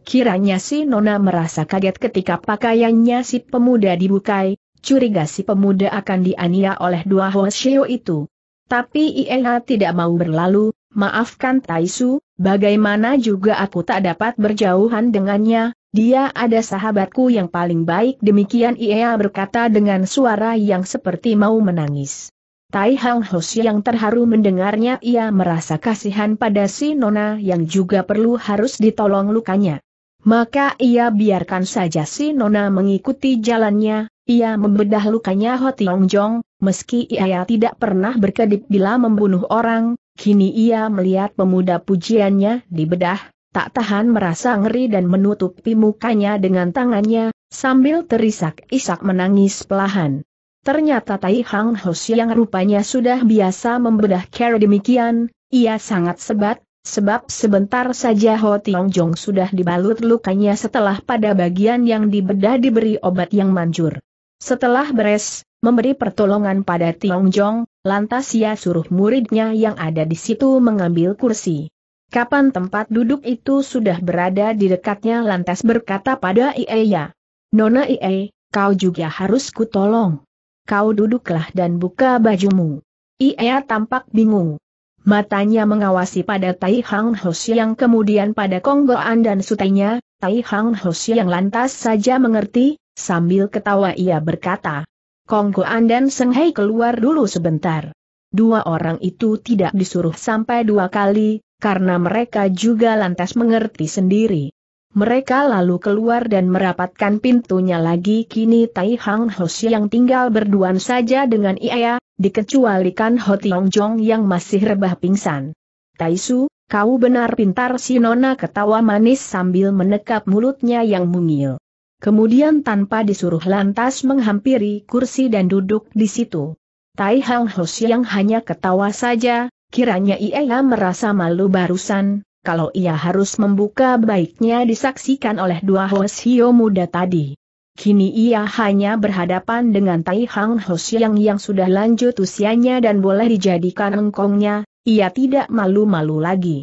Kiranya si Nona merasa kaget ketika pakaiannya si pemuda dibukai, curiga si pemuda akan dianiaya oleh dua Hweshio itu. Tapi Ia tidak mau berlalu. "Maafkan Taisu, bagaimana juga aku tak dapat berjauhan dengannya, dia ada sahabatku yang paling baik." Demikian Ia berkata dengan suara yang seperti mau menangis. Tai Hang Hos yang terharu mendengarnya. Ia merasa kasihan pada si Nona yang juga perlu harus ditolong lukanya. Maka ia biarkan saja si Nona mengikuti jalannya. Ia membedah lukanya Ho Tiong Jong, meski ia tidak pernah berkedip bila membunuh orang, kini ia melihat pemuda pujiannya dibedah, tak tahan merasa ngeri dan menutupi mukanya dengan tangannya, sambil terisak-isak menangis pelahan. Ternyata Tai Hang Hos yang rupanya sudah biasa membedah cara demikian, ia sangat sebat. Sebab sebentar saja Ho Tiong Jong sudah dibalut lukanya setelah pada bagian yang dibedah diberi obat yang manjur. Setelah beres, memberi pertolongan pada Tiong Jong, lantas ia suruh muridnya yang ada di situ mengambil kursi. Kapan tempat duduk itu sudah berada di dekatnya, lantas berkata pada Ie, "Nona Ie, kau juga harus kutolong. Kau duduklah dan buka bajumu." Ie tampak bingung. Matanya mengawasi pada Tai Hang Hos yang kemudian pada Konggoan dan sutenya. Tai Hang Hos yang lantas saja mengerti, sambil ketawa ia berkata, "Konggoan dan Seng Hei keluar dulu sebentar." Dua orang itu tidak disuruh sampai dua kali, karena mereka juga lantas mengerti sendiri. Mereka lalu keluar dan merapatkan pintunya lagi. Kini Tai Hang Hos yang tinggal berduaan saja dengan Ia, dikecualikan Ho Tiong Jong yang masih rebah pingsan. "Taisu, kau benar pintar." Si Nona ketawa manis sambil menekap mulutnya yang mungil. Kemudian tanpa disuruh lantas menghampiri kursi dan duduk di situ. Tai Hang Hos yang hanya ketawa saja, kiranya Ia merasa malu barusan, kalau ia harus membuka baiknya disaksikan oleh dua Hweshio muda tadi. Kini ia hanya berhadapan dengan Tai Hang Hos yang yang sudah lanjut usianya dan boleh dijadikan engkongnya. Ia tidak malu-malu lagi.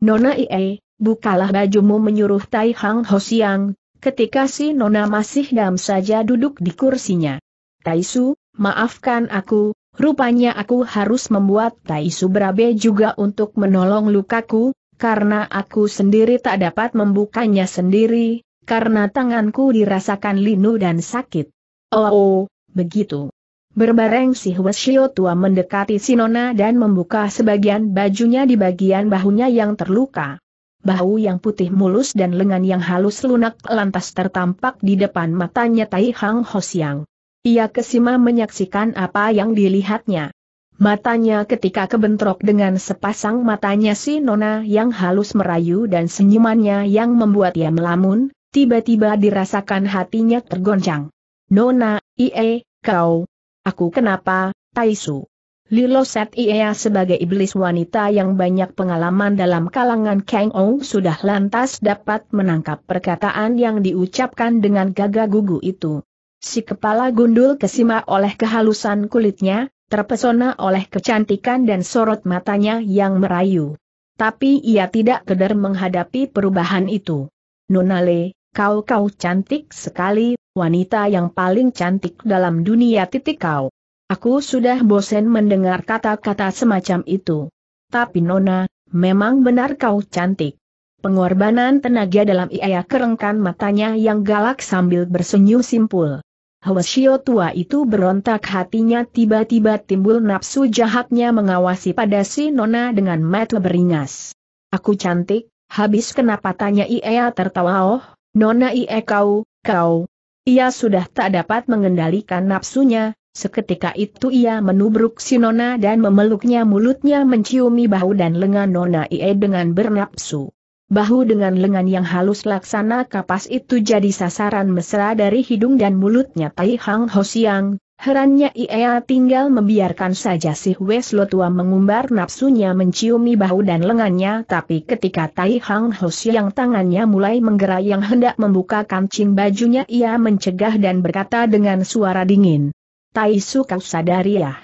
"Nona Ie, bukalah bajumu," menyuruh Tai Hang Hos yang, ketika si Nona masih diam saja duduk di kursinya. "Taisu, maafkan aku, rupanya aku harus membuat Taisu berabe juga untuk menolong lukaku, karena aku sendiri tak dapat membukanya sendiri. Karena tanganku dirasakan linu dan sakit." "Oh, oh begitu." Berbareng si Hweshio tua mendekati si Nona dan membuka sebagian bajunya di bagian bahunya yang terluka. Bahu yang putih mulus dan lengan yang halus lunak lantas tertampak di depan matanya Tai Hang Hos yang. Ia kesima menyaksikan apa yang dilihatnya. Matanya ketika kebentrok dengan sepasang matanya si Nona yang halus merayu dan senyumannya yang membuat ia melamun. Tiba-tiba dirasakan hatinya tergoncang. "Nona Ie, kau..." "Aku kenapa, Taisu?" Liloset Ie sebagai iblis wanita yang banyak pengalaman dalam kalangan Kang Ou sudah lantas dapat menangkap perkataan yang diucapkan dengan gagah gugu itu. Si kepala gundul kesima oleh kehalusan kulitnya, terpesona oleh kecantikan dan sorot matanya yang merayu. Tapi ia tidak kedar menghadapi perubahan itu. "Nona Le, kau-kau cantik sekali, wanita yang paling cantik dalam dunia titik kau. Aku sudah bosan mendengar kata-kata semacam itu. Tapi Nona, memang benar kau cantik. Pengorbanan tenaga dalam ia kerengkan matanya yang galak sambil bersenyum simpul. Hwasyo tua itu berontak, hatinya tiba-tiba timbul nafsu jahatnya mengawasi pada si Nona dengan mata beringas. Aku cantik, habis kenapa, tanya ia tertawa. Oh, Nona ia kau, kau. Ia sudah tak dapat mengendalikan nafsunya. Seketika itu ia menubruk si Nona dan memeluknya, mulutnya menciumi bahu dan lengan Nona ie dengan bernapsu. Bahu dengan lengan yang halus laksana kapas itu jadi sasaran mesra dari hidung dan mulutnya Tai Hang Ho Siang. Herannya ia tinggal membiarkan saja si Weslo tua mengumbar nafsunya menciumi bahu dan lengannya, tapi ketika Tai Hang Ho Siang tangannya mulai menggerak yang hendak membuka kancing bajunya, ia mencegah dan berkata dengan suara dingin. Tai Su kau sadari ya?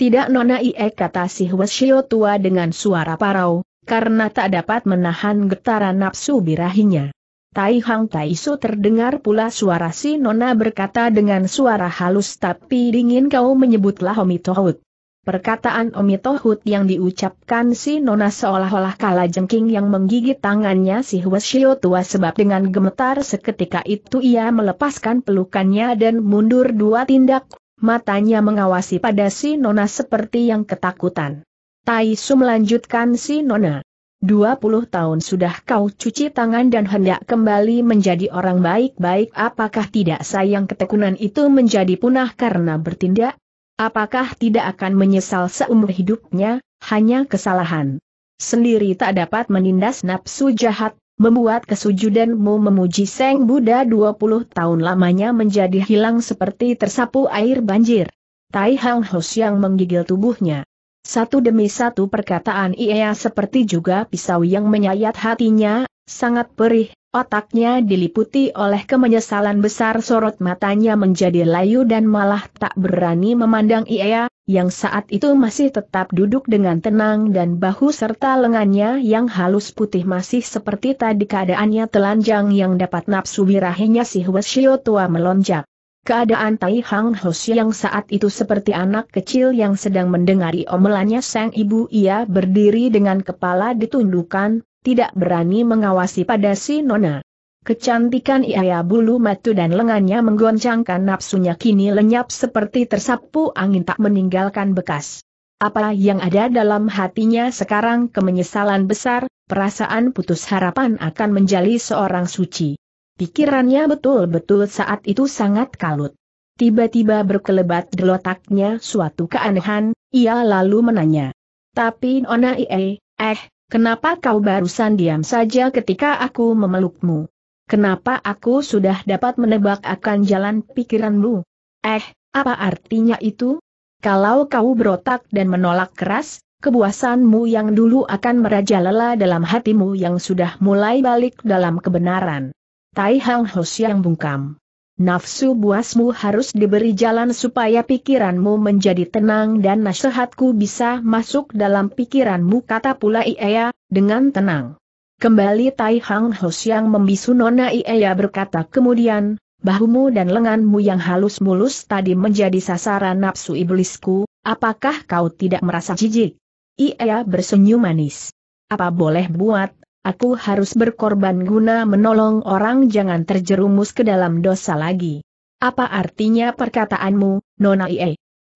Tidak Nona ie, kata si Hwasyo tua dengan suara parau, karena tak dapat menahan getaran nafsu birahinya. Tai Hang Tai Su terdengar pula suara si Nona berkata dengan suara halus tapi dingin, kau menyebutlah Omi Tohut. Perkataan Omi Tohut yang diucapkan si Nona seolah-olah kalajengking yang menggigit tangannya si Hwasyo tua, sebab dengan gemetar seketika itu ia melepaskan pelukannya dan mundur dua tindak. Matanya mengawasi pada si Nona seperti yang ketakutan. Tai Su melanjutkan, si Nona, dua puluh tahun sudah kau cuci tangan dan hendak kembali menjadi orang baik-baik. Apakah tidak sayang ketekunan itu menjadi punah karena bertindak? Apakah tidak akan menyesal seumur hidupnya? Hanya kesalahan sendiri tak dapat menindas nafsu jahat, membuat kesujudanmu memuji Seng Buddha dua puluh tahun lamanya menjadi hilang seperti tersapu air banjir. Tai Hang Ho Siang menggigil tubuhnya. Satu demi satu perkataan ia seperti juga pisau yang menyayat hatinya, sangat perih, otaknya diliputi oleh kemenyesalan besar, sorot matanya menjadi layu dan malah tak berani memandang ia, yang saat itu masih tetap duduk dengan tenang dan bahu serta lengannya yang halus putih masih seperti tadi keadaannya telanjang yang dapat nafsu birahinya si Hwasyo tua melonjak. Keadaan Tai Hang Ho Siang saat itu seperti anak kecil yang sedang mendengari omelannya sang ibu. Ia berdiri dengan kepala ditundukkan, tidak berani mengawasi pada si Nona. Kecantikan ia, bulu mata dan lengannya menggoncangkan nafsunya, kini lenyap seperti tersapu angin tak meninggalkan bekas. Apa yang ada dalam hatinya sekarang? Kemenyesalan besar, perasaan putus harapan akan menjadi seorang suci. Pikirannya betul-betul saat itu sangat kalut. Tiba-tiba berkelebat di otaknya suatu keanehan, ia lalu menanya. Tapi Nona ie, eh, kenapa kau barusan diam saja ketika aku memelukmu? Kenapa aku sudah dapat menebak akan jalan pikiranmu? Eh, apa artinya itu? Kalau kau berotak dan menolak keras, kebuasanmu yang dulu akan merajalela dalam hatimu yang sudah mulai balik dalam kebenaran. Tai Hang Ho Siang bungkam. Nafsu buasmu harus diberi jalan supaya pikiranmu menjadi tenang dan nasihatku bisa masuk dalam pikiranmu, kata pula ia dengan tenang. Kembali Tai Hang Ho Siang membisu. Nona ia berkata kemudian, bahumu dan lenganmu yang halus mulus tadi menjadi sasaran nafsu iblisku, apakah kau tidak merasa jijik? Ia bersenyum manis. Apa boleh buat, aku harus berkorban guna menolong orang jangan terjerumus ke dalam dosa lagi. Apa artinya perkataanmu, Nona ia?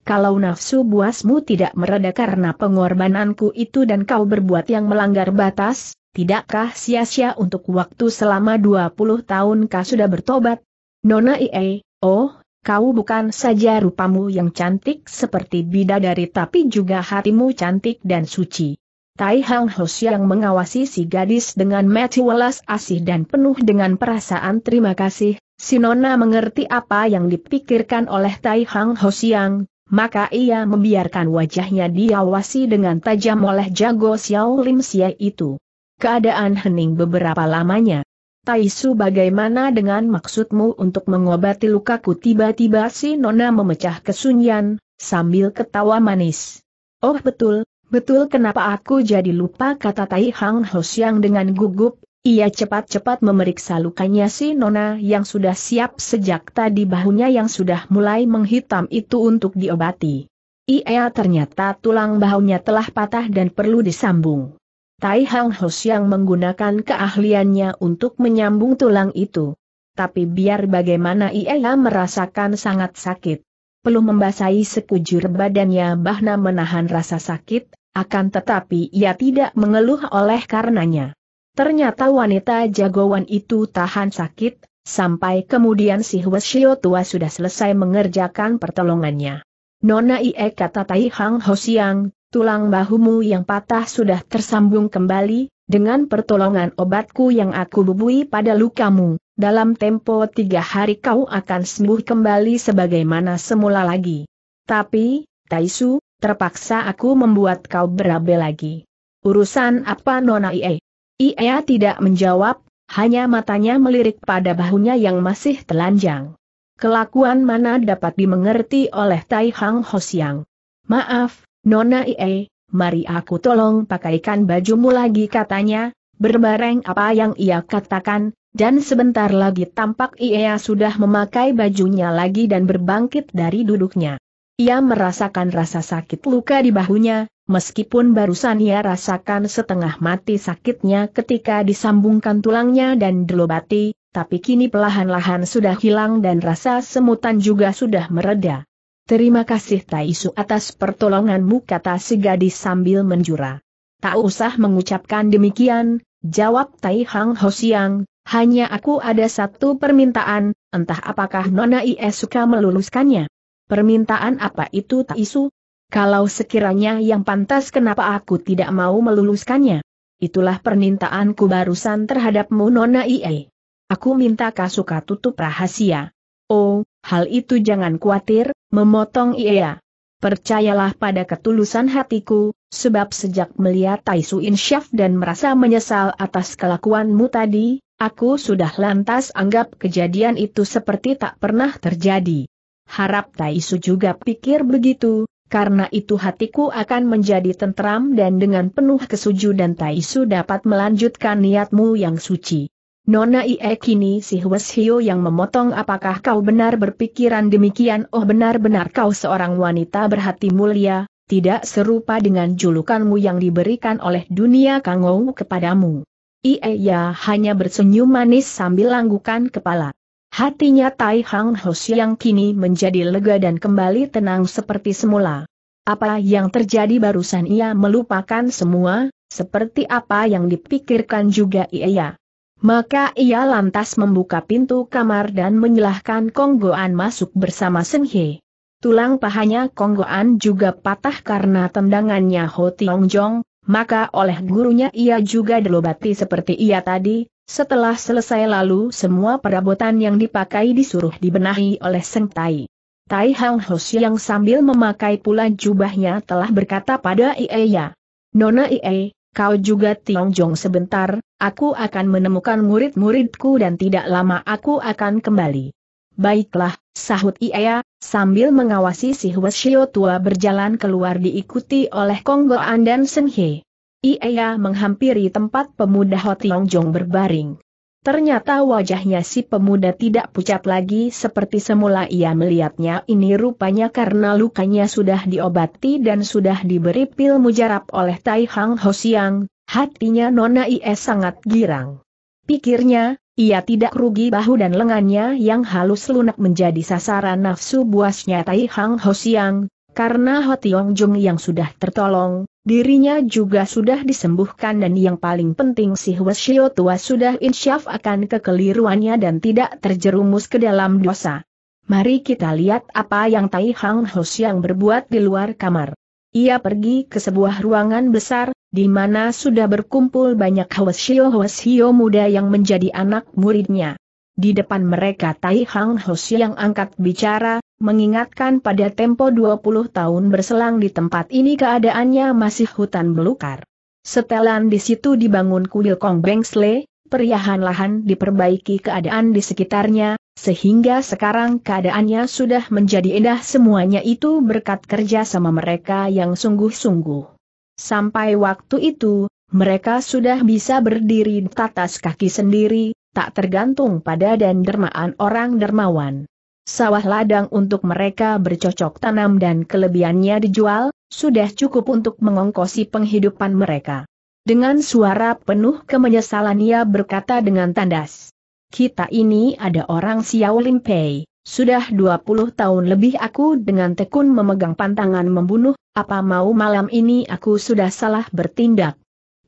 Kalau nafsu buasmu tidak mereda karena pengorbananku itu dan kau berbuat yang melanggar batas, tidakkah sia-sia untuk waktu selama dua puluh tahun kau sudah bertobat? Nona ie, oh, kau bukan saja rupamu yang cantik seperti bidadari tapi juga hatimu cantik dan suci. Tai Hang Ho Siang mengawasi si gadis dengan mata welas asih dan penuh dengan perasaan terima kasih. Si Nona mengerti apa yang dipikirkan oleh Tai Hang Ho Siang, maka ia membiarkan wajahnya diawasi dengan tajam oleh jago Xiao Lim Sia itu. Keadaan hening beberapa lamanya. Tai Su, bagaimana dengan maksudmu untuk mengobati lukaku? Tiba-tiba si Nona memecah kesunyian, sambil ketawa manis. Oh betul, betul, kenapa aku jadi lupa, kata Tai Hang Ho Siang dengan gugup, Ia cepat-cepat memeriksa lukanya si Nona yang sudah siap sejak tadi, bahunya yang sudah mulai menghitam itu untuk diobati. Ia ternyata tulang bahunya telah patah dan perlu disambung. Tai Hang Hos yang menggunakan keahliannya untuk menyambung tulang itu. Tapi biar bagaimana ia merasakan sangat sakit. Peluh membasahi sekujur badannya, bahkan menahan rasa sakit, akan tetapi ia tidak mengeluh oleh karenanya. Ternyata wanita jagoan itu tahan sakit, sampai kemudian si Hwasyo tua sudah selesai mengerjakan pertolongannya. Nona Ie, kata Tai Hang Ho Siang, tulang bahumu yang patah sudah tersambung kembali, dengan pertolongan obatku yang aku bubui pada lukamu, dalam tempo tiga hari kau akan sembuh kembali sebagaimana semula lagi. Tapi, Taisu, terpaksa aku membuat kau berabe lagi. Urusan apa Nona Ie? Ia tidak menjawab, hanya matanya melirik pada bahunya yang masih telanjang. Kelakuan mana dapat dimengerti oleh Tai Hang Ho Siang. Maaf, Nona Ie, mari aku tolong pakaikan bajumu lagi, katanya, berbareng apa yang ia katakan, dan sebentar lagi tampak Ia sudah memakai bajunya lagi dan berbangkit dari duduknya. Ia merasakan rasa sakit luka di bahunya, meskipun barusan ia rasakan setengah mati sakitnya ketika disambungkan tulangnya dan dilobati, tapi kini perlahan-lahan sudah hilang dan rasa semutan juga sudah mereda. Terima kasih Taisu atas pertolonganmu, kata si gadis sambil menjura. Tak usah mengucapkan demikian, jawab Tai Hang Ho Siang, hanya aku ada satu permintaan, entah apakah Nona Ie suka meluluskannya. Permintaan apa itu Taisu? Kalau sekiranya yang pantas, kenapa aku tidak mau meluluskannya? Itulah permintaanku barusan terhadapmu Nona Ie. Aku minta kau suka tutup rahasia. Oh, hal itu jangan khawatir, memotong Ie. Percayalah pada ketulusan hatiku, sebab sejak melihat Taisu Insyaf dan merasa menyesal atas kelakuanmu tadi, aku sudah lantas anggap kejadian itu seperti tak pernah terjadi. Harap Taisu juga pikir begitu. Karena itu hatiku akan menjadi tentram dan dengan penuh kesujudan Taisu dapat melanjutkan niatmu yang suci. Nona Ie, kini si Hwasyo yang memotong, apakah kau benar berpikiran demikian? Oh, benar-benar kau seorang wanita berhati mulia, tidak serupa dengan julukanmu yang diberikan oleh dunia Kangou kepadamu. Ie ya hanya bersenyum manis sambil langgukan kepala. Hatinya Tai Hang Ho Siang kini menjadi lega dan kembali tenang seperti semula. Apa yang terjadi barusan ia melupakan semua, seperti apa yang dipikirkan juga ia. Maka ia lantas membuka pintu kamar dan menyilahkan Konggoan masuk bersama Seng He. Tulang pahanya Konggoan juga patah karena tendangannya Ho Tiong Jong, maka oleh gurunya ia juga dilobati seperti ia tadi. Setelah selesai lalu semua perabotan yang dipakai disuruh dibenahi oleh Seng Tai. Tai Hang Hos yang sambil memakai pula jubahnya telah berkata pada Ie, Nona Ie, kau juga Tiong Jong sebentar, aku akan menemukan murid-muridku dan tidak lama aku akan kembali. Baiklah, sahut Ie, sambil mengawasi si Hwasyo tua berjalan keluar diikuti oleh Konggoan dan Seng He. Ia menghampiri tempat pemuda Ho Tiong Jong berbaring. Ternyata wajahnya si pemuda tidak pucat lagi seperti semula ia melihatnya ini, rupanya karena lukanya sudah diobati dan sudah diberi pil mujarab oleh Tai Hang Ho Siang. Hatinya Nona Ie sangat girang. Pikirnya, ia tidak rugi bahu dan lengannya yang halus lunak menjadi sasaran nafsu buasnya Tai Hang Ho Siang. Karena Ho Tiong Jong yang sudah tertolong, dirinya juga sudah disembuhkan dan yang paling penting si Hwasyo tua sudah insyaf akan kekeliruannya dan tidak terjerumus ke dalam dosa. Mari kita lihat apa yang Tai Hang Ho Siang berbuat di luar kamar. Ia pergi ke sebuah ruangan besar, di mana sudah berkumpul banyak Hwasyo-Hwasyo muda yang menjadi anak muridnya. Di depan mereka Tai Hang Ho Siang angkat bicara, mengingatkan pada tempo dua puluh tahun berselang di tempat ini keadaannya masih hutan belukar. Setelan di situ dibangun kuil Kong Bengsle, perlahan-lahan diperbaiki keadaan di sekitarnya, sehingga sekarang keadaannya sudah menjadi indah, semuanya itu berkat kerja sama mereka yang sungguh-sungguh. Sampai waktu itu, mereka sudah bisa berdiri di atas kaki sendiri, tak tergantung pada dan dermaan orang dermawan. Sawah ladang untuk mereka bercocok tanam dan kelebihannya dijual, sudah cukup untuk mengongkosi penghidupan mereka. Dengan suara penuh kemenyesalan ia berkata dengan tandas, "Kita ini ada orang Xiao Limpei, sudah dua puluh tahun lebih aku dengan tekun memegang pantangan membunuh, apa mau malam ini aku sudah salah bertindak.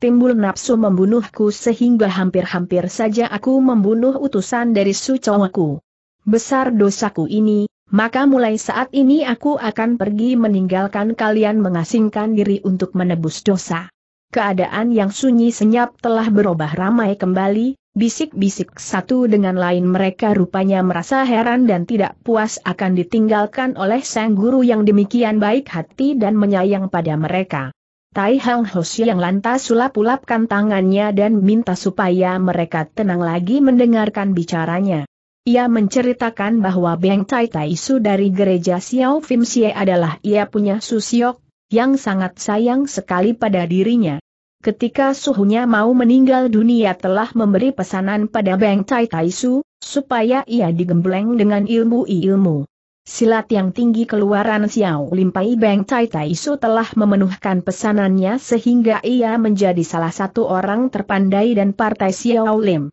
Timbul nafsu membunuhku sehingga hampir-hampir saja aku membunuh utusan dari sucowaku. Besar dosaku ini, maka mulai saat ini aku akan pergi meninggalkan kalian mengasingkan diri untuk menebus dosa." Keadaan yang sunyi senyap telah berubah ramai kembali, bisik-bisik satu dengan lain mereka rupanya merasa heran dan tidak puas akan ditinggalkan oleh sang guru yang demikian baik hati dan menyayang pada mereka. Tai Hang Hoshe yang lantas sulap-ulapkan tangannya dan minta supaya mereka tenang lagi mendengarkan bicaranya. Ia menceritakan bahwa Beng Tai Taisu dari gereja Xiao Fim Sie adalah ia punya susiok, yang sangat sayang sekali pada dirinya. Ketika suhunya mau meninggal dunia telah memberi pesanan pada Beng Tai Taisu, supaya ia digembleng dengan ilmu-ilmu silat yang tinggi keluaran Xiao Limpei. Beng Tai Taisu telah memenuhkan pesanannya sehingga ia menjadi salah satu orang terpandai dan partai Xiao Lim.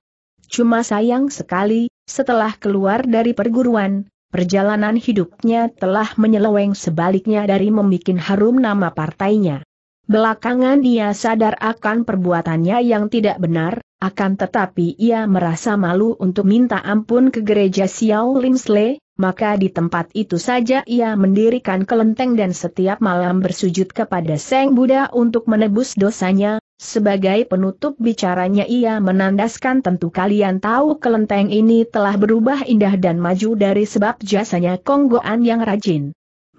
Cuma sayang sekali, setelah keluar dari perguruan, perjalanan hidupnya telah menyeleweng sebaliknya dari membikin harum nama partainya. Belakangan ia sadar akan perbuatannya yang tidak benar, akan tetapi ia merasa malu untuk minta ampun ke gereja Xiao Lim Sle, maka di tempat itu saja ia mendirikan kelenteng dan setiap malam bersujud kepada Sang Buddha untuk menebus dosanya. Sebagai penutup bicaranya ia menandaskan, "Tentu kalian tahu kelenteng ini telah berubah indah dan maju dari sebab jasanya Konggoan yang rajin.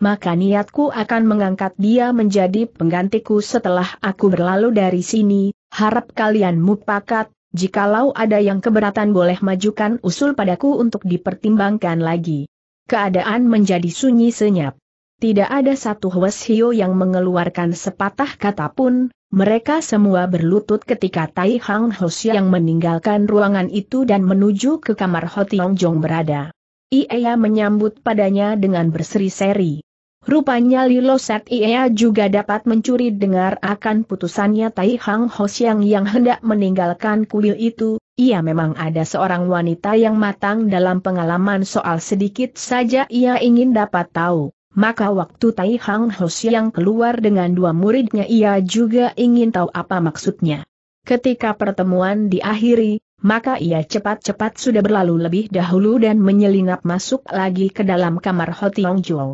Maka niatku akan mengangkat dia menjadi penggantiku setelah aku berlalu dari sini, harap kalian mufakat, jikalau ada yang keberatan boleh majukan usul padaku untuk dipertimbangkan lagi." Keadaan menjadi sunyi senyap. Tidak ada satu Hweshio yang mengeluarkan sepatah kata pun, mereka semua berlutut ketika Tai Hang Hoshe yang meninggalkan ruangan itu dan menuju ke kamar Ho Tiong Jong berada. Ia menyambut padanya dengan berseri-seri. Rupanya Lilo Set ia juga dapat mencuri dengar akan putusannya Tai Hang Hoshe yang hendak meninggalkan kuil itu. Ia memang ada seorang wanita yang matang dalam pengalaman soal sedikit saja ia ingin dapat tahu. Maka waktu Tai Hang Hoshe yang keluar dengan dua muridnya ia juga ingin tahu apa maksudnya. Ketika pertemuan diakhiri, maka ia cepat-cepat sudah berlalu lebih dahulu dan menyelinap masuk lagi ke dalam kamar Ho Tiong Jong.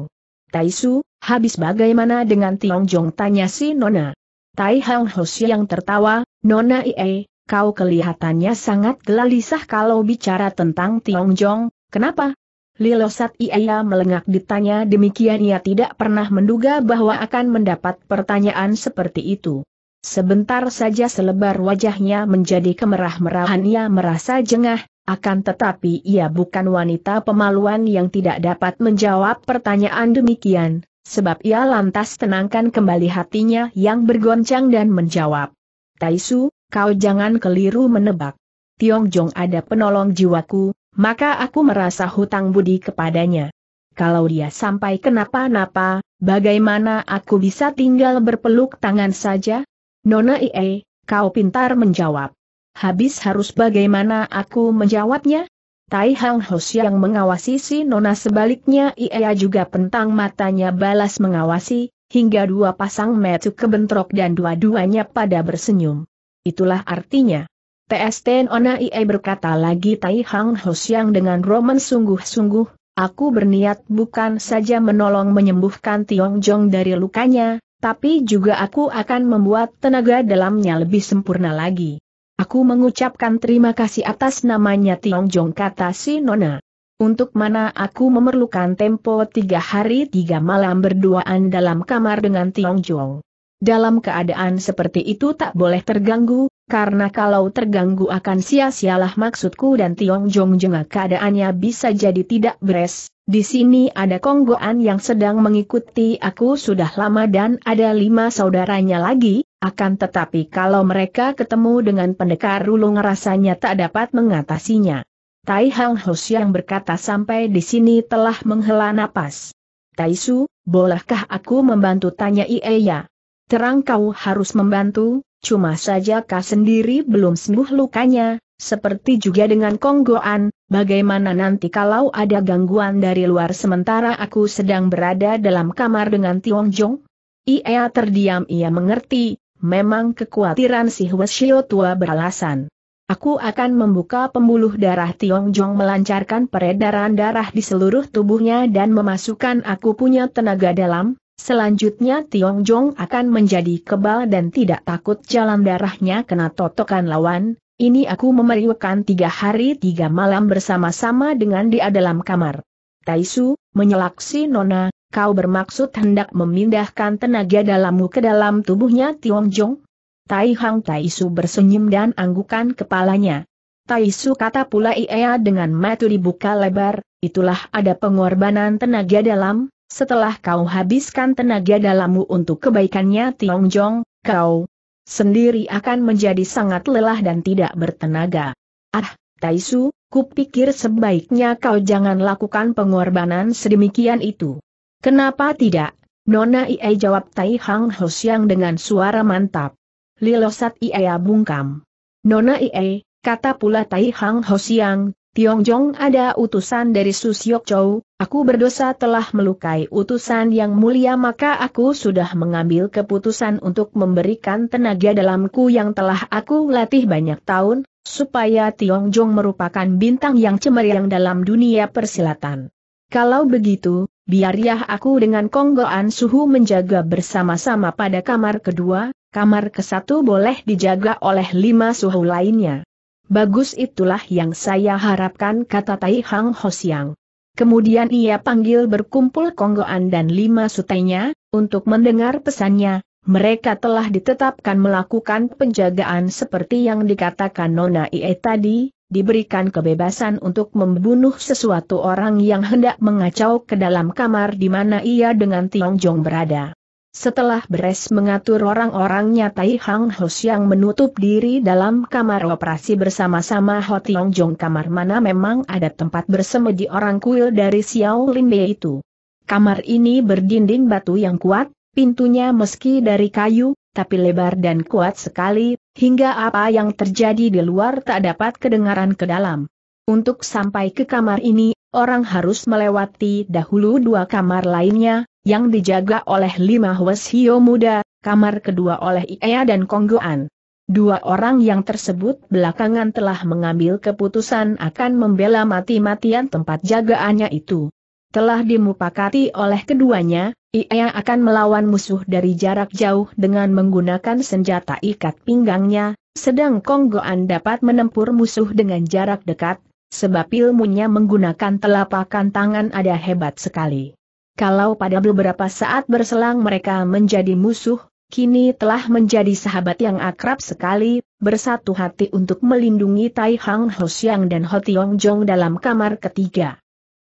"Taisu, habis bagaimana dengan Tiong Jong?" tanya si Nona. Tai Hang Hoshe yang tertawa, "Nona Ie, kau kelihatannya sangat gelisah kalau bicara tentang Tiong Jong, kenapa?" Lilo Sat Ie melengak ditanya demikian, ia tidak pernah menduga bahwa akan mendapat pertanyaan seperti itu. Sebentar saja selebar wajahnya menjadi kemerah-merahan, ia merasa jengah, akan tetapi ia bukan wanita pemaluan yang tidak dapat menjawab pertanyaan demikian, sebab ia lantas tenangkan kembali hatinya yang bergoncang dan menjawab, "Taisu, kau jangan keliru menebak. Tiong Jong ada penolong jiwaku, maka aku merasa hutang budi kepadanya. Kalau dia sampai kenapa-napa, bagaimana aku bisa tinggal berpeluk tangan saja?" "Nona Ie, kau pintar menjawab. Habis harus bagaimana aku menjawabnya?" Tai Hang Hoshe yang mengawasi si Nona, sebaliknya ia juga pentang matanya balas mengawasi, hingga dua pasang mata kebentrok dan dua-duanya pada bersenyum. "Itulah artinya. T S T Nona Ie," berkata lagi Tai Hang Hoshe yang dengan roman sungguh-sungguh, "aku berniat bukan saja menolong menyembuhkan Tiong Jong dari lukanya, tapi juga aku akan membuat tenaga dalamnya lebih sempurna lagi." "Aku mengucapkan terima kasih atas namanya Tiong Jong," kata si Nona. "Untuk mana aku memerlukan tempo tiga hari tiga malam berduaan dalam kamar dengan Tiong Jong. Dalam keadaan seperti itu tak boleh terganggu, karena kalau terganggu akan sia-sialah maksudku dan Tiong Jong jengah keadaannya bisa jadi tidak beres. Di sini ada Konggoan yang sedang mengikuti aku sudah lama dan ada lima saudaranya lagi, Akan tetapi kalau mereka ketemu dengan pendekar ulung rasanya tak dapat mengatasinya. Tai Hang Hos yang berkata sampai di sini telah menghela napas. Tai Su, bolehkah aku membantu, tanya Iya. Terang kau harus membantu, cuma saja kau sendiri belum sembuh lukanya, seperti juga dengan Konggoan, bagaimana nanti kalau ada gangguan dari luar sementara aku sedang berada dalam kamar dengan Tiongjong? Iya terdiam, ia mengerti. Memang kekhawatiran si Hwasyo tua beralasan. Aku akan membuka pembuluh darah Tiongjong, melancarkan peredaran darah di seluruh tubuhnya dan memasukkan aku punya tenaga dalam. Selanjutnya Tiongjong akan menjadi kebal dan tidak takut jalan darahnya kena totokan lawan. Ini aku memeriwakkan tiga hari tiga malam bersama-sama dengan dia dalam kamar. Tai Su, menyelak si Nona. Kau bermaksud hendak memindahkan tenaga dalammu ke dalam tubuhnya Tiongjong? Tai Hang Tai Su bersenyum dan anggukan kepalanya. Tai Su, kata pula Ia dengan mata dibuka lebar, itulah ada pengorbanan tenaga dalam, setelah kau habiskan tenaga dalammu untuk kebaikannya Tiongjong, kau sendiri akan menjadi sangat lelah dan tidak bertenaga. Ah, Tai Su, kupikir sebaiknya kau jangan lakukan pengorbanan sedemikian itu. Kenapa tidak, Nona Ia, jawab Tai Hang Hos yang dengan suara mantap. Lilosat Ia bungkam. Nona Ia, kata pula Tai Hang Hos yang, Tiongjong ada utusan dari Susyok Chow, aku berdosa telah melukai utusan yang mulia, maka aku sudah mengambil keputusan untuk memberikan tenaga dalamku yang telah aku latih banyak tahun, supaya Tiongjong merupakan bintang yang cemerlang dalam dunia persilatan. Kalau begitu, biariah aku dengan Konggoan Suhu menjaga bersama-sama pada kamar kedua, kamar kesatu boleh dijaga oleh lima suhu lainnya. Bagus, itulah yang saya harapkan, kata Tai Hang Hos yang. Kemudian ia panggil berkumpul Konggoan dan lima sutenya, untuk mendengar pesannya. Mereka telah ditetapkan melakukan penjagaan seperti yang dikatakan Nona Ie tadi. Diberikan kebebasan untuk membunuh sesuatu orang yang hendak mengacau ke dalam kamar di mana ia dengan Tiongjong berada. Setelah beres mengatur orang-orangnya, Tai Hang Hos yang menutup diri dalam kamar operasi bersama-sama Ho Tiongjong. Kamar mana memang ada tempat bersembunyi orang kuil dari Xiao Linbei itu. Kamar ini berdinding batu yang kuat, pintunya meski dari kayu, tapi lebar dan kuat sekali, hingga apa yang terjadi di luar tak dapat kedengaran ke dalam. Untuk sampai ke kamar ini, orang harus melewati dahulu dua kamar lainnya, yang dijaga oleh lima Hwasyo muda, kamar kedua oleh Ia dan Konggoan. Dua orang yang tersebut belakangan telah mengambil keputusan akan membela mati-matian tempat jagaannya itu. Telah dimupakati oleh keduanya, Ia akan melawan musuh dari jarak jauh dengan menggunakan senjata ikat pinggangnya, sedang Konggoan dapat menempur musuh dengan jarak dekat, sebab ilmunya menggunakan telapak tangan ada hebat sekali. Kalau pada beberapa saat berselang mereka menjadi musuh, kini telah menjadi sahabat yang akrab sekali, bersatu hati untuk melindungi Tai Hang Hos yang dan Ho Tiongjong dalam kamar ketiga.